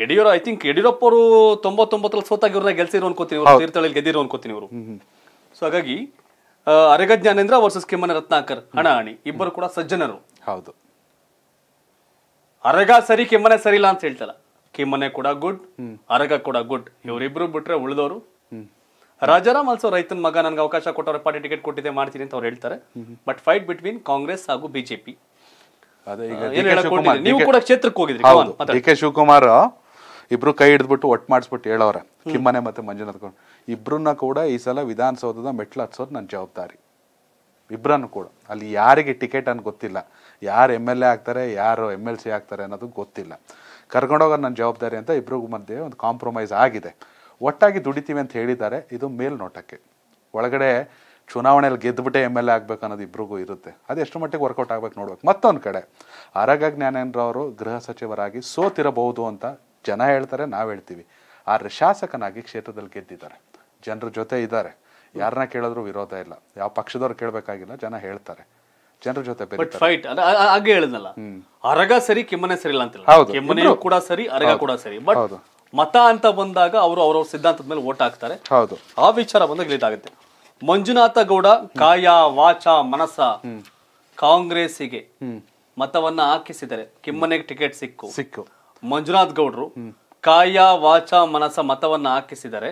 ಐ ಥಿಂಕ್ ಯಡಿಯೂರಪ್ಪ ಅವರು 99 ಸೋತಾಗಿ ಇವ್ರನ್ನ ಗೆಲ್ಸಿರೋ ಅನ್ಕೋತೀನಿ, ತೀರ್ಥಹಳ್ಳಿ ಗೆದ್ದಿರೋ ಅನ್ಕೋತೀನಿ ಇವರು. ಸೊ ಹಾಗಾಗಿ ಅರಗ ಜ್ಞಾನೇಂದ್ರ ವರ್ಸಸ್ ಕಿಮ್ಮನ ರತ್ನಾಕರ್ ಹಣಾಹಣಿ. ಇಬ್ಬರು ಕೂಡ ಸಜ್ಜನರು. ಹೌದು, ಅರಗ ಸರಿ ಕಿಮ್ಮನೆ ಸರಿ ಇಲ್ಲ ಅಂತ ಹೇಳ್ತಲ್ಲ, ಕಿಮ್ಮನೆ ಕೂಡ ಗುಡ್, ಅರಗ ಕೂಡ ಗುಡ್. ಇವರಿಬ್ರು ಬಿಟ್ರೆ ಉಳಿದವರು ರಾಜಾರಾಮ್ ಆಲ್ಸೋ ರೈತನ ಮಗ, ನನ್ಗೆ ಅವಕಾಶ ಕೊಟ್ಟವ್ರೆ, ಪಾರ್ಟಿ ಟಿಕೆಟ್ ಕೊಟ್ಟಿದ್ದೆ ಮಾಡ್ತೀನಿ ಅಂತ ಅವ್ರು ಹೇಳ್ತಾರೆ. ಬಟ್ ಫೈಟ್ ಬಿಟ್ವೀನ್ ಕಾಂಗ್ರೆಸ್ ಹಾಗೂ ಬಿಜೆಪಿ. ನೀವು ಕೂಡ ಕ್ಷೇತ್ರಕ್ಕೆ ಹೋಗಿದ್ರಿ, DK ಶಿವಕುಮಾರ್ ಇಬ್ರು ಕೈ ಹಿಡಿದ್ಬಿಟ್ಟು ಒಟ್ಟು ಮಾಡಿಸ್ಬಿಟ್ಟು ಹೇಳೋರ ಕಿಮ್ಮನೆ ಮತ್ತೆ ಮಂಜುನಾಥ್ ಗೌಡ ಇಬ್ರನ್ನ ಕೂಡ ಈ ಸಲ ವಿಧಾನಸೌಧದ ಮೆಟ್ಲು ಹತ್ಸೋದು ನನ್ನ ಜವಾಬ್ದಾರಿ. ಇಬ್ರನ್ನು ಕೂಡ ಅಲ್ಲಿ ಯಾರಿಗೆ ಟಿಕೆಟ್ ಅನ್ನು ಗೊತ್ತಿಲ್ಲ, ಯಾರು MLA ಆಗ್ತಾರೆ, ಯಾರು MLC ಆಗ್ತಾರೆ ಅನ್ನೋದು ಗೊತ್ತಿಲ್ಲ, ಕರ್ಕೊಂಡೋಗೋದು ನನ್ನ ಜವಾಬ್ದಾರಿ ಅಂತ ಇಬ್ರಿಗೂ ಮಧ್ಯೆ ಒಂದು ಕಾಂಪ್ರಮೈಸ್ ಆಗಿದೆ. ಒಟ್ಟಾಗಿ ದುಡಿತೀವಿ ಅಂತ ಹೇಳಿದ್ದಾರೆ. ಇದು ಮೇಲ್ನೋಟಕ್ಕೆ. ಒಳಗಡೆ ಚುನಾವಣೆಯಲ್ಲಿ ಗೆದ್ದುಬಿಟ್ಟೆ MLA ಆಗ್ಬೇಕು ಅನ್ನೋದು ಇಬ್ರಿಗೂ ಇರುತ್ತೆ. ಅದು ಎಷ್ಟು ಮಟ್ಟಿಗೆ ವರ್ಕೌಟ್ ಆಗ್ಬೇಕು ನೋಡ್ಬೇಕು. ಮತ್ತೊಂದು ಕಡೆ ಅರಗ ಜ್ಞಾನೇಂದ್ರ ಅವರು ಗೃಹ ಸಚಿವರಾಗಿ ಸೋತಿರಬಹುದು ಅಂತ ಜನ ಹೇಳ್ತಾರೆ, ನಾವು ಹೇಳ್ತೀವಿ. ಆ ಶಾಸಕನಾಗಿ ಕ್ಷೇತ್ರದಲ್ಲಿ ಗೆದ್ದಿದ್ದಾರೆ, ಜನರ ಜೊತೆ ಇದ್ದಾರೆ, ಯಾರನ್ನ ಕೇಳಿದ್ರು ವಿರೋಧ ಇಲ್ಲ, ಯಾವ ಪಕ್ಷದವ್ರು ಕೇಳಬೇಕಾಗಿಲ್ಲ, ಜನ ಹೇಳ್ತಾರೆ, ಜನರ ಜೊತೆ ಫೈಟ್. ಹಾಗೆ ಹೇಳಿದ್ನಲ್ಲ, ಅರಗ ಸರಿ ಕಿಮ್ಮನೆ ಸರಿ ಇಲ್ಲ ಅಂತಿಲ್ಲ, ಕಿಮ್ಮನೆ ಕೂಡ ಸರಿ, ಅರಗ ಕೂಡ ಸರಿ. ಬಟ್ ಮತ ಅಂತ ಬಂದಾಗ ಅವರು ಅವ್ರವ್ರ ಸಿದ್ಧಾಂತದ ಮೇಲೆ ಓಟ್ ಹಾಕ್ತಾರೆ. ಹೌದು, ಆ ವಿಚಾರ ಬಂದಾಗ ಇದಾಗುತ್ತೆ. ಮಂಜುನಾಥ ಗೌಡ ಕಾಯ ವಾಚ ಮನಸ ಕಾಂಗ್ರೆಸ್ಸಿಗೆ ಮತವನ್ನ ಹಾಕಿಸಿದರೆ ಕಿಮ್ಮನೆಗೆ ಟಿಕೆಟ್ ಸಿಕ್ಕು. ಮಂಜುನಾಥ್ ಗೌಡ್ರು ಕಾಯ ವಾಚ ಮನಸ ಮತವನ್ನ ಹಾಕಿಸಿದರೆ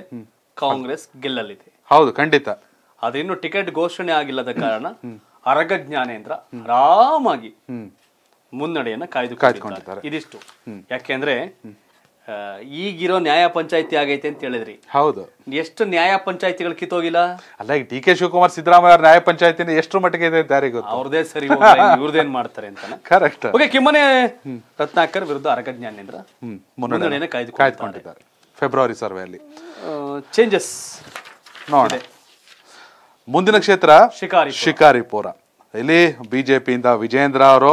ಕಾಂಗ್ರೆಸ್ ಗೆಲ್ಲಲಿದೆ. ಹೌದು, ಖಂಡಿತ. ಅದಿನ್ನು ಟಿಕೆಟ್ ಘೋಷಣೆ ಆಗಿಲ್ಲದ ಕಾರಣ ಅರಗ ಜ್ಞಾನೇಂದ್ರ ಆರಾಮಾಗಿ ಮುನ್ನಡೆಯನ್ನ ಕಾಯ್ದುಕೊಂಡಿದ್ದಾರೆ. ಇದಿಷ್ಟು. ಯಾಕೆಂದ್ರೆ ಈಗಿರೋ ನ್ಯಾಯ ಪಂಚಾಯಿತಿ ಆಗೈತೆ ಅಂತ ಹೇಳಿದ್ರಿ. ಹೌದು. ಎಷ್ಟು ನ್ಯಾಯ ಪಂಚಾಯಿತಿಗಳು ಕಿತ್ತೋಗಿಲ್ಲ ಅಲ್ಲ. ಡಿ ಕೆ ಶಿವಕುಮಾರ್ ಸಿದ್ದರಾಮಯ್ಯ ನ್ಯಾಯ ಪಂಚಾಯಿತಿನ ಎಷ್ಟು ಮಟ್ಟಿಗೆ ಇದೆ ಅಂತ ಯಾರಿಗೆ ಗೊತ್ತು. ಅವ್ರದೇ ಸರಿ ಇವ್ರದೇನ್ ಮಾಡ್ತಾರೆ ಅಂತಾನೆ. ಕರೆಕ್ಟ್. ಓಕೆ. ಕಿಮ್ಮನೆ ರತ್ನಾಕರ್ ವಿರುದ್ಧ ಅರಗ ಜ್ಞಾನೇಂದ್ರ ಮುನ್ನಡೆಯನ್ನು ಕಾಯ್ದುಕೊಂಡಿದ್ದಾರೆ ಫೆಬ್ರವರಿ ಸರ್ವೆಯಲ್ಲಿ. ಚೇಂಜಸ್ ನೋಡಿ. ಮುಂದಿನ ಕ್ಷೇತ್ರ ಶಿಕಾರಿಪುರ. ಇಲ್ಲಿ ಬಿಜೆಪಿಯಿಂದ ವಿಜಯೇಂದ್ರ ಅವರು,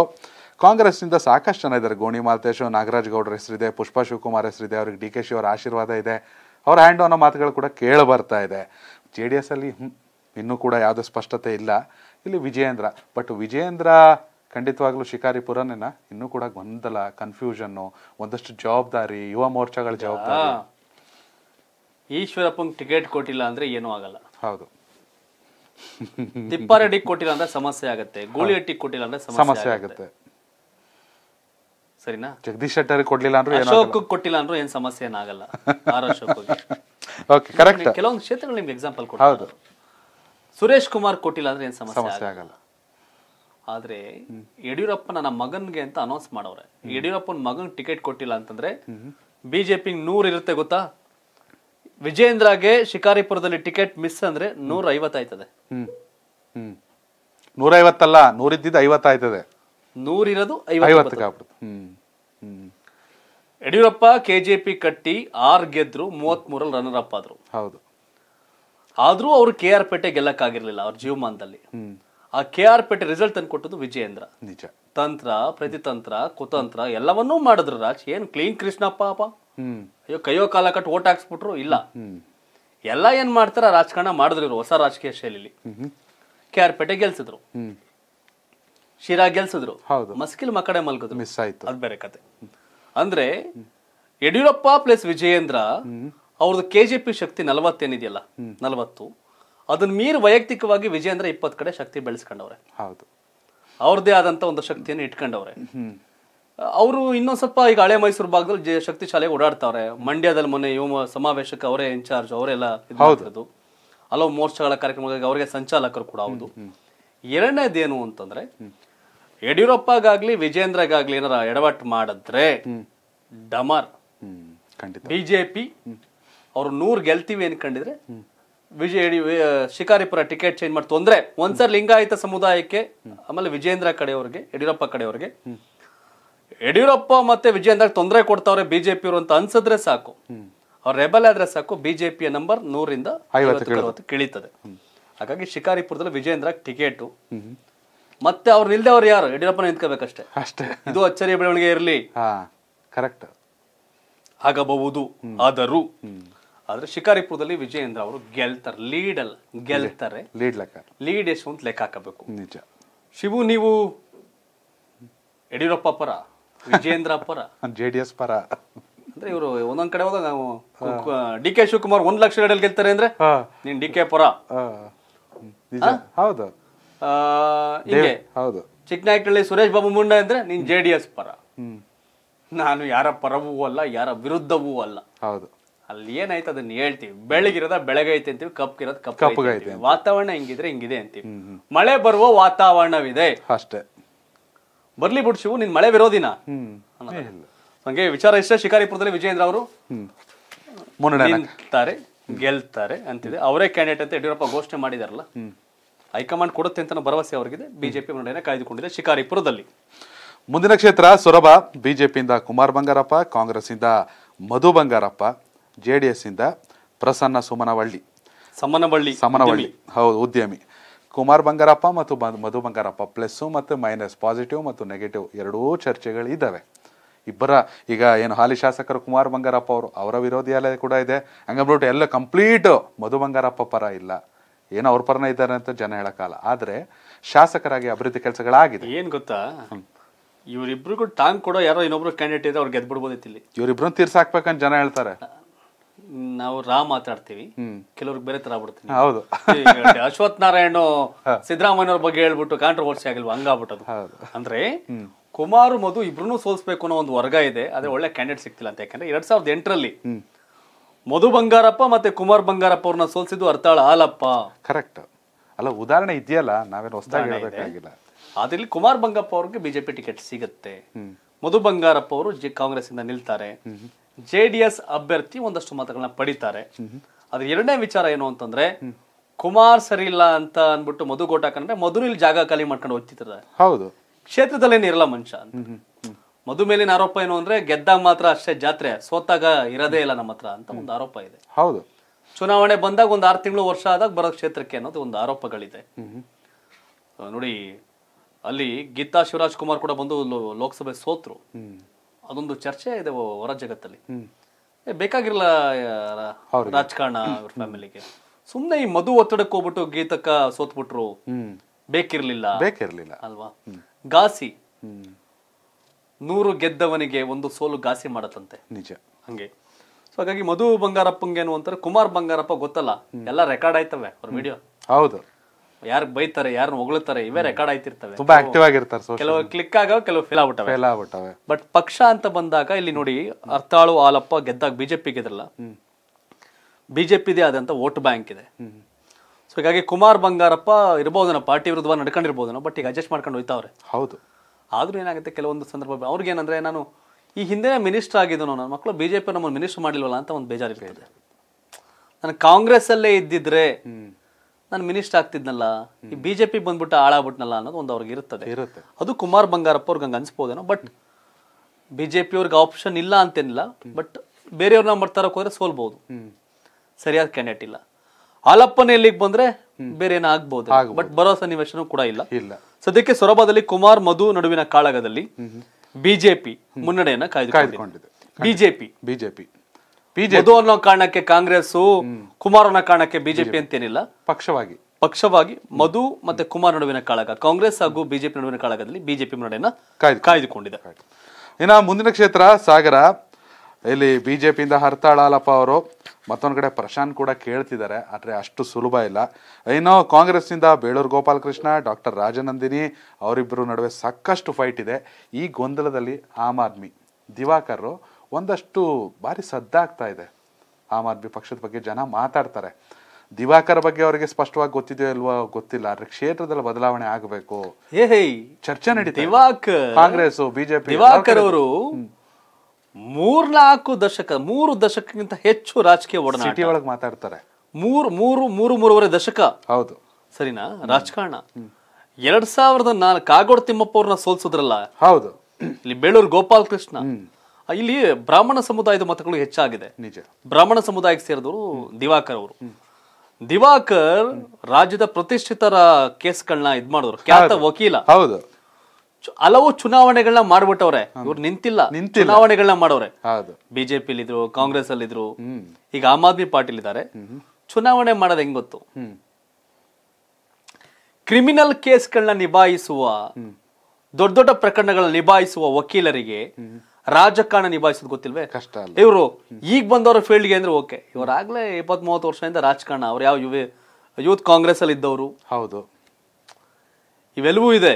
ಕಾಂಗ್ರೆಸ್ನಿಂದ ಸಾಕಷ್ಟು ಜನ ಇದ್ದಾರೆ. ಗೋಣಿ ಮಾಲ್ತೇಶ್, ನಾಗರಾಜ್ ಗೌಡ್ರ ಹೆಸರಿದೆ, ಪುಷ್ಪಾ ಶಿವಕುಮಾರ್ ಹೆಸರಿದೆ. ಅವ್ರಿಗೆ ಡಿ ಕೆ ಶಿ ಅವರ ಆಶೀರ್ವಾದ ಇದೆ. ಅವ್ರ ಹ್ಯಾಂಡ್ ಅನ್ನೋ ಮಾತುಗಳು ಕೂಡ ಕೇಳಿ ಬರ್ತಾ ಇದೆ. ಜೆ ಡಿ ಎಸ್ ಅಲ್ಲಿ ಇನ್ನೂ ಕೂಡ ಯಾವುದೇ ಸ್ಪಷ್ಟತೆ ಇಲ್ಲ. ಇಲ್ಲಿ ವಿಜಯೇಂದ್ರ, ಬಟ್ ವಿಜಯೇಂದ್ರ ಖಂಡಿತವಾಗ್ಲೂ ಶಿಕಾರಿಪುರನ ಇನ್ನೂ ಕೂಡ ಗೊಂದಲ, ಕನ್ಫ್ಯೂಷನ್ನು, ಒಂದಷ್ಟು ಜವಾಬ್ದಾರಿ, ಯುವ ಮೋರ್ಚಾಗಳ ಜವಾಬ್ದಾರಿ. ಈಶ್ವರಪ್ಪಂಗೆ ಟಿಕೆಟ್ ಕೊಟ್ಟಿಲ್ಲ ಅಂದ್ರೆ ಏನೂ ಆಗಲ್ಲ. ಹೌದು. ತಿಪ್ಪಾರೆಡ್ಡಿ ಕೊಟ್ಟಿಲ್ಲ ಅಂದ್ರೆ ಸಮಸ್ಯೆ ಆಗುತ್ತೆ. ಗೂಳಿಹಟ್ಟಿ ಕೊಟ್ಟಿಲ್ಲ ಅಂದ್ರೆ ಸಮಸ್ಯೆ ಆಗುತ್ತೆ. ಸರಿನಾ. ಜಗದೀಶ್ ಶೆಟ್ಟರ್ ಕೊಡ್ಲಿಲ್ಲ ಅಂದ್ರೆ ಅಶೋಕ್ ಕೊಟ್ಟಿಲ್ಲ ಅಂದ್ರೆ ಏನ್ ಸಮಸ್ಯೆ ಏನಾಗಲ್ಲ. R Ashok okay correct. ಕೆಲವೊಂದು ಕ್ಷೇತ್ರಗಳು ನಿಮ್ಗೆ ಎಕ್ಸಾಂಪಲ್ ಕೊಡ್ತೀನಿ. ಹೌದು. ಸುರೇಶ್ ಕುಮಾರ್ ಕೊಟ್ಟಿಲ್ಲ ಅಂದ್ರೆ ಏನ್ ಸಮಸ್ಯೆ ಆಗಲ್ಲ. ಆದ್ರೆ ಯಡಿಯೂರಪ್ಪ ನನ್ನ ಮಗನ್ಗೆ ಅಂತ ಅನೌನ್ಸ್ ಮಾಡವ್ರೆ. ಯಡಿಯೂರಪ್ಪನ ಮಗನ್ ಟಿಕೆಟ್ ಕೊಟ್ಟಿಲ್ಲ ಅಂತಂದ್ರೆ ಬಿಜೆಪಿ 100 ಇರುತ್ತೆ ಗೊತ್ತಾ. ವಿಜಯೇಂದ್ರಗೆ ಶಿಕಾರಿಪುರದಲ್ಲಿ ಟಿಕೆಟ್ ಮಿಸ್ ಅಂದ್ರೆ 150 ಆಯ್ತದೆ. 150 ಅಲ್ಲ, 100 ಇದ್ದಿದ್ದು 50 ಆಯ್ತದೆ. 100 ಇರೋದು 50 ಆಗ್ಬಿಡುತ್ತೆ. ಯಡಿಯೂರಪ್ಪ ಕೆಜೆಪಿ ಕಟ್ಟಿ 6 ಗೆದ್ರು, 33ರಲ್ಲಿ ರನ್ನರ್ ಅಪ್ ಆದ್ರು. ಹೌದು. ಆದ್ರೂ ಅವ್ರು KR ಪೇಟೆ ಗೆಲ್ಲಕ್ ಆಗಿರ್ಲಿಲ್ಲ ಅವ್ರ ಜೀವಮಾನದಲ್ಲಿ. ಆ KR ಪೇಟೆ ರಿಸಲ್ಟ್ ತಂದು ಕೊಟ್ಟದ್ದು ವಿಜಯೇಂದ್ರ. ನಿಜ. ತಂತ್ರ, ಪ್ರತಿತಂತ್ರ, ಕುತಂತ್ರ ಎಲ್ಲವನ್ನೂ ಮಾಡಿದ್ರು. ರಾಜ್ ಏನ್ ಕ್ಲೀನ್ ಕೃಷ್ಣಪ್ಪ ಅಪ್ಪ ಅಯ್ಯೋ ಕೈಯೋ ಕಾಲ ಕಟ್ಟು ಓಟ್ ಹಾಕ್ಸ್ಬಿಟ್ರು ಇಲ್ಲ. ಎಲ್ಲ ಏನ್ ಮಾಡ್ತಾರ ರಾಜಕಾರಣ ಮಾಡಿದ್ರು. ಹೊಸ ರಾಜಕೀಯ ಶೈಲಿಲಿ KR ಪೇಟೆ ಗೆಲ್ಸಿದ್ರು, ಶಿರಾ ಗೆಲ್ಸಿದ್ರು, ಮಸ್ಕಿಲ್ ಮಕ್ಕಡೆ ಮಲ್ಗಿದ್ರು, ಮಿಸ್ ಆಯ್ತು. ಅದ್ ಬೇರೆ ಕತೆ. ಅಂದ್ರೆ ಯಡಿಯೂರಪ್ಪ ಪ್ಲಸ್ ವಿಜಯೇಂದ್ರ ಅವ್ರದ್ದು KJP ಶಕ್ತಿ 40 ಏನಿದೆಯಲ್ಲ 40, ಅದನ್ನ ಮೀರಿ ವೈಯಕ್ತಿಕವಾಗಿ ವಿಜಯೇಂದ್ರ 20 ಕಡೆ ಶಕ್ತಿ ಬೆಳೆಸ್ಕೊಂಡವ್ರೆ. ಹೌದು. ಅವ್ರದೇ ಆದಂತ ಒಂದು ಶಕ್ತಿಯನ್ನು ಇಟ್ಕೊಂಡವ್ರೆ ಅವರು. ಇನ್ನೊಂದ್ ಸ್ವಲ್ಪ ಈಗ ಹಳೆ ಮೈಸೂರು ಭಾಗದಲ್ಲಿ ಶಕ್ತಿಶಾಲಿಯಾಗಿ ಓಡಾಡ್ತಾವ್ರೆ. ಮಂಡ್ಯದಲ್ಲಿ ಮೊನ್ನೆ ಯುವ ಸಮಾವೇಶಕ್ಕೆ ಅವರೇ ಇನ್ಚಾರ್ಜ್, ಅವರೆಲ್ಲ ಇದ್ದು ಹಲವು ಮೋರ್ಚಾಗಳ ಕಾರ್ಯಕ್ರಮಗಳಿಗೆ ಅವರಿಗೆ ಸಂಚಾಲಕರು ಕೂಡ. ಹೌದು. ಎರಡನೇದೇನು ಅಂತಂದ್ರೆ ಯಡಿಯೂರಪ್ಪಗಾಗ್ಲಿ ವಿಜಯೇಂದ್ರಗಾಗ್ಲಿ ಏನಾರ ಎಡವಟ್ ಮಾಡಿದ್ರೆ ಡಮಾರ್ ಖಂಡಿತ. ಬಿಜೆಪಿ ಅವ್ರು 100 ಗೆಲ್ತೀವಿ ಅನ್ಕೊಂಡಿದ್ರೆ ಶಿಕಾರಿಪುರ ಟಿಕೆಟ್ ಚೇಂಜ್ ಮಾಡಿ ತೊಂದ್ರೆ. ಒಂದ್ಸರಿ ಲಿಂಗಾಯತ ಸಮುದಾಯಕ್ಕೆ, ಆಮೇಲೆ ವಿಜಯೇಂದ್ರ ಕಡೆಯವ್ರಿಗೆ, ಯಡಿಯೂರಪ್ಪ ಕಡೆಯವ್ರಿಗೆ, ಯಡಿಯೂರಪ್ಪ ಮತ್ತೆ ವಿಜಯೇಂದ್ರ ತೊಂದರೆ ಕೊಡ್ತಾವ್ರೆ ಬಿಜೆಪಿ ಅವರು ಅಂತ ಅನ್ಸಿದ್ರೆ ಸಾಕು, ಅವ್ರ ರೆಬಲ್ ಆದ್ರೆ ಸಾಕು, ಬಿಜೆಪಿಯ ನಂಬರ್ 100ರಿಂದ 50 ಕಿಳಿತದೆ. ಹಾಗಾಗಿ ಶಿಕಾರಿಪುರದಲ್ಲಿ ವಿಜಯೇಂದ್ರ ಟಿಕೆಟು. ಮತ್ತೆ ಅವ್ರು ನಿಲ್ದೆ ಅವ್ರು ಯಾರು, ಯಡಿಯೂರಪ್ಪನ ನಿಂತ್ಕೋಬೇಕಷ್ಟೇ ಅಷ್ಟೇ. ಇದು ಅಚ್ಚರಿಯ ಬೆಳವಣಿಗೆ ಇರಲಿ. ಕರೆಕ್ಟ್ ಆಗಬಹುದು. ಆದರೂ ಆದ್ರೆ ಶಿಕಾರಿಪುರದಲ್ಲಿ ವಿಜಯೇಂದ್ರ ಅವರು ಗೆಲ್ತಾರೆ. ಲೀಡ್ ಅಲ್ಲ, ಗೆಲ್ತಾರೆ. ಲೀಡ್ ಎಷ್ಟು ಅಂತ ಲೆಕ್ಕ ಹಾಕಬೇಕು. ನಿಜ. ಶಿವು, ನೀವು ಯಡಿಯೂರಪ್ಪ ಪರ, ವಿಜಯೇಂದ್ರ ಪರ, JDS ಪರ ಅಂದ್ರೆ ಇವರು ಒಂದೊಂದ್ ಕಡೆ ಹೋದಾಗ ನಾವು DK ಶಿವಕುಮಾರ್ 1 ಲಕ್ಷ ಲೀಡಲ್ಲಿ ಗೆಲ್ತಾರೆ ಅಂದ್ರೆ ನೀನ್ DK ಪರ. ಹೌದು. ಹೀಗೆ ಚಿಕ್ಕನಾಯಕನಹಳ್ಳಿ ಸುರೇಶ್ ಬಾಬು ಮುಂಡೆ ಅಂದ್ರೆ ನೀನ್ JDS ಪರ. ನಾನು ಯಾರ ಪರವೂ ಅಲ್ಲ, ಯಾರ ವಿರುದ್ಧವೂ ಅಲ್ಲ. ಹೌದು. ಅಲ್ಲಿ ಏನಾಯ್ತು ಅದನ್ನ ಹೇಳ್ತೀವಿ. ಬೆಳಗಿರೋದ ಬೆಳಗೈತೆ ಅಂತೀವಿ, ಕಪ್ಗಿರೋದ್ ಕಪ್ಪಗೈತೆ. ವಾತಾವರಣ ಹಿಂಗಿದ್ರೆ ಹಿಂಗಿದೆ ಅಂತೀವಿ. ಮಳೆ ಬರುವ ವಾತಾವರಣವಿದೆ ಅಷ್ಟೇ. ಬರ್ಲಿ ಬಿಡ್ ಶಿವು, ನೀನ್ ಮಳೆ ವಿರೋಧಿನ ಹಂಗೆ ವಿಚಾರ ಇಷ್ಟ. ಶಿಕಾರಿಪುರದಲ್ಲಿ ವಿಜಯೇಂದ್ರ ಅವರು ನಿಂತಾರೆ, ಗೆಲ್ತಾರೆ ಅಂತಿದೆ. ಅವರೇ ಕ್ಯಾಂಡಿಡೇಟ್ ಅಂತ ಯಡಿಯೂರಪ್ಪ ಘೋಷಣೆ ಮಾಡಿದಾರಲ್ಲ, ಹೈಕಮಾಂಡ್ ಕೊಡುತ್ತೆ ಅಂತ ಭರವಸೆ ಅವ್ರಿಗಿದೆ. ಬಿಜೆಪಿ ಮುನ್ನಡೆಯನ್ನು ಕಾಯ್ದುಕೊಂಡಿದೆ ಶಿಕಾರಿಪುರದಲ್ಲಿ. ಮುಂದಿನ ಕ್ಷೇತ್ರ ಸೊರಬ. ಬಿಜೆಪಿಯಿಂದ ಕುಮಾರ್ ಬಂಗಾರಪ್ಪ, ಕಾಂಗ್ರೆಸ್ ಇಂದ ಮಧು ಬಂಗಾರಪ್ಪ, JDS ಇಂದ ಪ್ರಸನ್ನ ಸಮನವಳ್ಳಿ ಹೌದು ಉದ್ಯಮಿ. ಕುಮಾರ್ ಬಂಗಾರಪ್ಪ ಮತ್ತು ಮಧು ಬಂಗಾರಪ್ಪ ಪ್ಲಸ್ಸು ಮತ್ತು ಮೈನಸ್, ಪಾಸಿಟಿವ್ ಮತ್ತು ನೆಗೆಟಿವ್ ಎರಡೂ ಚರ್ಚೆಗಳಿದ್ದಾವೆ. ಇಬ್ಬರ ಈಗ ಏನು ಹಾಲಿ ಶಾಸಕರು ಕುಮಾರ್ ಬಂಗಾರಪ್ಪ ಅವರು, ಅವರ ವಿರೋಧಿಯಾಲಯ ಕೂಡ ಇದೆ. ಹಂಗಂದ್ಬಿಟ್ಟು ಎಲ್ಲ ಕಂಪ್ಲೀಟು ಮಧು ಬಂಗಾರಪ್ಪ ಪರ ಇಲ್ಲ, ಏನೋ ಅವ್ರ ಪರನೇ ಇದ್ದಾರೆ ಅಂತ ಜನ ಹೇಳೋಕ್ಕಲ್ಲ. ಆದರೆ ಶಾಸಕರಾಗಿ ಅಭಿವೃದ್ಧಿ ಕೆಲಸಗಳಾಗಿದೆ. ಏನು ಗೊತ್ತಾ, ಇವರಿಬ್ರಿಗೂ ಟಾಂಗ್ ಕೊಡೋ ಯಾರೋ ಇನ್ನೊಬ್ರು ಕ್ಯಾಂಡಿಡೇಟ್ ಇದ್ರೆ ಅವ್ರು ಗೆದ್ಬಿಡ್ಬೋದಿತ್ತು. ಇಲ್ಲಿ ಇವರಿಬ್ರು ತೀರ್ಸಾಕ್ಬೇಕಂತ ಜನ ಹೇಳ್ತಾರೆ. ನಾವು ಮಾತಾಡ್ತೀವಿ, ಕೆಲವ್ರಿಗೆ ಬೇರೆ ತರ ಆಗ್ಬಿಡ್ತೀನಿ. ಹೌದು. ಅಶ್ವಥ್ ನಾರಾಯಣ ಸಿದ್ದರಾಮಯ್ಯ ಅವ್ರ ಬಗ್ಗೆ ಹೇಳ್ಬಿಟ್ಟು ಕಾಂಟ್ರವರ್ಸಿ ಆಗಿಲ್ವಾ, ಹಂಗಾಗ್ಬಿಟ್ಟದು. ಅಂದ್ರೆ ಕುಮಾರ್ ಮಧು ಇಬ್ರು ಸೋಲ್ಸ್ಬೇಕು ಅನ್ನೋ ಒಂದು ವರ್ಗ ಇದೆ. ಅದೇ ಒಳ್ಳೆ ಕ್ಯಾಂಡಿಡೇಟ್ ಸಿಗ್ತಿಲ್ಲ ಅಂತ. ಯಾಕಂದ್ರೆ 2008ರಲ್ಲಿ ಮಧು ಬಂಗಾರಪ್ಪ ಮತ್ತೆ ಕುಮಾರ್ ಬಂಗಾರಪ್ಪ ಅವ್ರನ್ನ ಸೋಲ್ಸಿದ್ದು ಹರ್ತಾಳ ಹಾಲಪ್ಪ. ಕರೆಕ್ಟ್ ಅಲ್ಲ, ಉದಾಹರಣೆ ಇದೆಯಲ್ಲ, ನಾವೇನು ಹೊಸದಾಗಿ ಹೇಳಬೇಕಾಗಿಲ್ಲ. ಆದ್ರೆ ಕುಮಾರ್ ಬಂಗಾರಪ್ಪ ಅವ್ರಿಗೆ ಬಿಜೆಪಿ ಟಿಕೆಟ್ ಸಿಗುತ್ತೆ, ಮಧು ಬಂಗಾರಪ್ಪ ಅವರು ಕಾಂಗ್ರೆಸ್ ಇಂದ ನಿಲ್ತಾರೆ. ಜೆಡಿಎಸ್ ಅಭ್ಯರ್ಥಿ ಒಂದಷ್ಟು ಮತಗಳನ್ನ ಪಡಿತಾರೆ. ಅದ್ರ ಎರಡನೇ ವಿಚಾರ ಏನು ಅಂತಂದ್ರೆ ಕುಮಾರ್ ಸರಿ ಇಲ್ಲ ಅಂತ ಅನ್ಬಿಟ್ಟು ಮಧು ಗೋಟಾಕಂದ್ರೆ ಮಧು ಇಲ್ಲಿ ಜಾಗ ಖಾಲಿ ಮಾಡ್ಕೊಂಡು ಹೋಗ್ತಿರ್ತಾರೆ. ಹೌದು, ಕ್ಷೇತ್ರದಲ್ಲಿ ಏನಿರಲ್ಲ ಮನುಷ್ಯ. ಮಧು ಮೇಲಿನ ಆರೋಪ ಏನು ಅಂದ್ರೆ ಗೆದ್ದಾಗ ಮಾತ್ರ ಅಷ್ಟೇ ಜಾತ್ರೆ, ಸೋತಾಗ ಇರೋದೇ ಇಲ್ಲ ನಮ್ಮ ಹತ್ರ ಅಂತ ಒಂದು ಆರೋಪ ಇದೆ. ಹೌದು, ಚುನಾವಣೆ ಬಂದಾಗ ಒಂದು 6 ತಿಂಗಳು ವರ್ಷ ಆದಾಗ ಬರೋ ಕ್ಷೇತ್ರಕ್ಕೆ ಅನ್ನೋದು ಒಂದು ಆರೋಪಗಳಿದೆ. ನೋಡಿ, ಅಲ್ಲಿ ಗೀತಾ ಶಿವರಾಜ್ ಕುಮಾರ್ ಕೂಡ ಬಂದು ಲೋಕಸಭೆ ಸೋತ್ರು. ಅದೊಂದು ಚರ್ಚೆ ಇದೆ ಹೊರ ಜಗತ್ತಲ್ಲಿ. ಬೇಕಾಗಿರಲ್ಲ ರಾಜಕಾರಣ ಅವ್ರ ಫ್ಯಾಮಿಲಿಗೆ. ಸುಮ್ನೆ ಈ ಮಧು ಒತ್ತಡಕ್ಕೆ ಹೋಗ್ಬಿಟ್ಟು ಗೀತಕ್ಕ ಸೋತ್ಬಿಟ್ರು, ಬೇಕಿರ್ಲಿಲ್ಲ ಅಲ್ವಾ. ಘಾಸಿ 100 ಗೆದ್ದವನಿಗೆ 1 ಸೋಲು ಘಾಸಿ ಮಾಡತ್ತಂತೆ, ನಿಜ ಹಂಗೆ. ಸೊ ಹಾಗಾಗಿ ಮಧು ಬಂಗಾರಪ್ಪಂಗೇನು ಅಂತಾರೆ, ಕುಮಾರ್ ಬಂಗಾರಪ್ಪ ಗೊತ್ತಲ್ಲ, ಎಲ್ಲ ರೆಕಾರ್ಡ್ ಆಯ್ತವೆ ಅವ್ರ ವಿಡಿಯೋ. ಹೌದು, ಯಾರು ಬೈತಾರೆ ಯಾರು ಹೊಗಳುತ್ತಾರೆ ಇವೇ ರೆಕಾರ್ಡ್ ಆಯ್ತಿರ್ತವೆ. ತುಂಬಾ ಆಕ್ಟಿವ್ ಆಗಿರ್ತಾರೆ. ಕೆಲವು ಕ್ಲಿಕ್ ಆಗೋ, ಕೆಲವು ಫೇಲ್ ಆಗ್ಬಿಟ್ಟವೆ. ಬಟ್ ಪಕ್ಷ ಅಂತ ಬಂದಾಗ ಇಲ್ಲಿ ನೋಡಿ, ಅರ್ಥಾಳು ಹಾಲಪ್ಪ ಗೆದ್ದಾಗ ಬಿಜೆಪಿಗೆ ಇದ್ರಲ್ಲ, ಬಿಜೆಪಿದೇ ಆದಂತ ವೋಟ್ ಬ್ಯಾಂಕ್ ಇದೆ. ಸೊ ಹೀಗಾಗಿ ಕುಮಾರ್ ಬಂಗಾರಪ್ಪ ಇರ್ಬೋದನ ಪಾರ್ಟಿ ವಿರುದ್ಧ ನಡ್ಕೊಂಡಿರ್ಬೋದನ, ಬಟ್ ಈಗ ಅಡ್ಜಸ್ಟ್ ಮಾಡ್ಕೊಂಡು ಹೋಯ್ತಾವ್ರೆ. ಹೌದು, ಆದ್ರೂ ಏನಾಗುತ್ತೆ ಕೆಲವೊಂದು ಸಂದರ್ಭ ಅವ್ರಿಗೆ ಏನಂದ್ರೆ, ನಾನು ಈ ಹಿಂದೆ ಮಿನಿಸ್ಟರ್ ಆಗಿದ್ದನು, ನನ್ನ ಮಕ್ಕಳು ಬಿಜೆಪಿ ನಮ್ಮನ್ನು ಮಿನಿಸ್ಟರ್ ಮಾಡಿಲ್ವಲ್ಲ ಅಂತ ಒಂದು ಬೇಜಾರು ಇರ್ತದೆ. ನಾನು ಕಾಂಗ್ರೆಸ್ ಅಲ್ಲೇ ಇದ್ದಿದ್ರೆ ನಾನು ಮಿನಿಸ್ಟರ್ ಆಗ್ತಿದ್ನಲ್ಲ, ಈ ಬಿಜೆಪಿ ಬಂದ್ಬಿಟ್ಟು ಹಾಳಾಗ್ಬಿಟ್ನಲ್ಲ ಅನ್ನೋದು ಒಂದು ಅವ್ರಿಗೆ ಇರುತ್ತೆ. ಅದು ಕುಮಾರ್ ಬಂಗಾರಪ್ಪ ಅವ್ರಿಗೆ ಹಂಗ ಅನ್ಸ್ಬೋದೇನೋ. ಬಟ್ ಬಿಜೆಪಿ ಅವ್ರಿಗೆ ಆಪ್ಷನ್ ಇಲ್ಲ ಅಂತೇನಿಲ್ಲ, ಬಟ್ ಬೇರೆಯವ್ರನ್ನ ಬರ್ತಾರಕ್ಕೆ ಹೋದ್ರೆ ಸೋಲ್ಬಹುದು, ಸರಿಯಾದ ಕ್ಯಾಂಡಿಡೇಟ್ ಇಲ್ಲ. ಹಾಲಪ್ಪನ ಎಲ್ಲಿಗೆ ಬಂದ್ರೆ ಬೇರೆ ಏನೋ ಆಗ್ಬಹುದು, ಬಟ್ ಬರೋ ಸನ್ನಿವೇಶನೂ ಕೂಡ ಇಲ್ಲ. ಸದ್ಯಕ್ಕೆ ಸೊರಬಾದಲ್ಲಿ ಕುಮಾರ್ ಮಧು ನಡುವಿನ ಕಾಳಗದಲ್ಲಿ ಬಿಜೆಪಿ ಮುನ್ನಡೆಯನ್ನ ಕಾಯ್ದುಕೊಂಡಿದೆ. ಮಧು ಅನ್ನೋ ಕಾರಣಕ್ಕೆ ಕಾಂಗ್ರೆಸ್, ಕುಮಾರ್ ಅನ್ನೋ ಕಾರಣಕ್ಕೆ ಬಿಜೆಪಿ ಅಂತೇನಿಲ್ಲ, ಪಕ್ಷವಾಗಿ ಮಧು ಮತ್ತೆ ಕುಮಾರ್ ನಡುವಿನ ಕಾಳಗ, ಕಾಂಗ್ರೆಸ್ ಹಾಗೂ ಬಿಜೆಪಿ ನಡುವಿನ ಕಾಳಗದಲ್ಲಿ ಬಿಜೆಪಿ ಮುನ್ನಡೆಯನ್ನ ಕಾಯ್ದುಕೊಂಡಿದೆ. ಇನ್ನ ಮುಂದಿನ ಕ್ಷೇತ್ರ ಸಾಗರ. ಇಲ್ಲಿ ಬಿಜೆಪಿಯಿಂದ ಹರ್ತಾಳ್ ಹಾಲಪ್ಪ ಅವರು, ಮತ್ತೊಂದು ಕಡೆ ಪ್ರಶಾಂತ್ ಕೂಡ ಕೇಳ್ತಿದ್ದಾರೆ, ಆದರೆ ಅಷ್ಟು ಸುಲಭ ಇಲ್ಲ. ಏನೋ ಕಾಂಗ್ರೆಸ್ನಿಂದ ಬೇಳೂರು ಗೋಪಾಲ್ ಕೃಷ್ಣ, ಡಾಕ್ಟರ್ ರಾಜನಂದಿನಿ ಅವರಿಬ್ಬರು ನಡುವೆ ಸಾಕಷ್ಟು ಫೈಟ್ ಇದೆ. ಈ ಗೊಂದಲದಲ್ಲಿ ಆಮ್ ಆದ್ಮಿ ದಿವಾಕರ್ ಒಂದಷ್ಟು ಭಾರಿ ಸದ್ದಾಗ್ತಾ ಇದೆ. ಆಮ್ ಆದ್ಮಿ ಪಕ್ಷದ ಬಗ್ಗೆ ಜನ ಮಾತಾಡ್ತಾರೆ. ದಿವಾಕರ್ ಬಗ್ಗೆ ಅವರಿಗೆ ಸ್ಪಷ್ಟವಾಗಿ ಗೊತ್ತಿದೆಯೋ ಇಲ್ವೋ ಗೊತ್ತಿಲ್ಲ, ಆದರೆ ಕ್ಷೇತ್ರದಲ್ಲಿ ಬದಲಾವಣೆ ಆಗಬೇಕು ಚರ್ಚೆ ನಡೀತಾ ಇದೆ. ಕಾಂಗ್ರೆಸ್ ಬಿಜೆಪಿ ದಿವಾಕರ್ ಅವರು 3 ದಶಕಕ್ಕಿಂತ ಹೆಚ್ಚು ರಾಜಕೀಯ ಒಡನಾಟ ಒಳಗೆ ಮಾತಾಡ್ತಾರೆ. 3.5 ದಶಕ. ಹೌದು, ಸರಿನಾ ರಾಜಕಾರಣ. 2004 ಕಾಗೋಡು ತಿಮ್ಮಪ್ಪ ಅವ್ರನ್ನ ಸೋಲ್ಸಿದ್ರಲ್ಲ. ಹೌದು, ಇಲ್ಲಿ ಬೇಳೂರು ಗೋಪಾಲ್ ಕೃಷ್ಣ. ಇಲ್ಲಿ ಬ್ರಾಹ್ಮಣ ಸಮುದಾಯದ ಮತಗಳು ಹೆಚ್ಚಾಗಿದೆ. ನಿಜ, ಬ್ರಾಹ್ಮಣ ಸಮುದಾಯಕ್ಕೆ ಸೇರಿದವರು ದಿವಾಕರ್ ಅವರು. ದಿವಾಕರ್ ರಾಜ್ಯದ ಪ್ರತಿಷ್ಠಿತರ ಕೇಸ್ಗಳನ್ನ ಮಾಡಿದ್ರು, ಖ್ಯಾತ ವಕೀಲ. ಹೌದು, ಹಲವು ಚುನಾವಣೆಗಳನ್ನ ಮಾಡ್ಬಿಟ್ಟವ್ರೆ. ಇವ್ರು ನಿಂತಿಲ್ಲ, ಚುನಾವಣೆಗಳನ್ನ ಮಾಡೋರೆ. ಬಿಜೆಪಿ ಇದ್ರು, ಕಾಂಗ್ರೆಸ್ ಅಲ್ಲಿ ಇದ್ರು, ಈಗ ಆಮ್ ಆದ್ಮಿ ಪಾರ್ಟಿಲ್ ಇದ್ದಾರೆ. ಚುನಾವಣೆ ಮಾಡೋದ್ ಹೆಂಗ್ ಗೊತ್ತು? ಕ್ರಿಮಿನಲ್ ಕೇಸ್ಗಳನ್ನ ನಿಭಾಯಿಸುವ, ದೊಡ್ಡ ದೊಡ್ಡ ಪ್ರಕರಣಗಳನ್ನ ನಿಭಾಯಿಸುವ ವಕೀಲರಿಗೆ ರಾಜಕಾರಣ ನಿಭಾಯಿಸೋದು ಗೊತ್ತಿಲ್ವೇ? ಕಷ್ಟ. ಇವರು ಈಗ ಬಂದವ್ರ ಫೀಲ್ಡ್ಗೆ ಅಂದ್ರೆ ಓಕೆ, ಇವರಾಗ್ಲೇ 20-30 ವರ್ಷದಿಂದ ರಾಜಕಾರಣ. ಅವ್ರು ಯಾವ ಯೂತ್ ಕಾಂಗ್ರೆಸ್ ಅಲ್ಲಿ ಇದ್ದವರು. ಹೌದು, ಇವೆಲ್ಲವೂ ಇದೆ.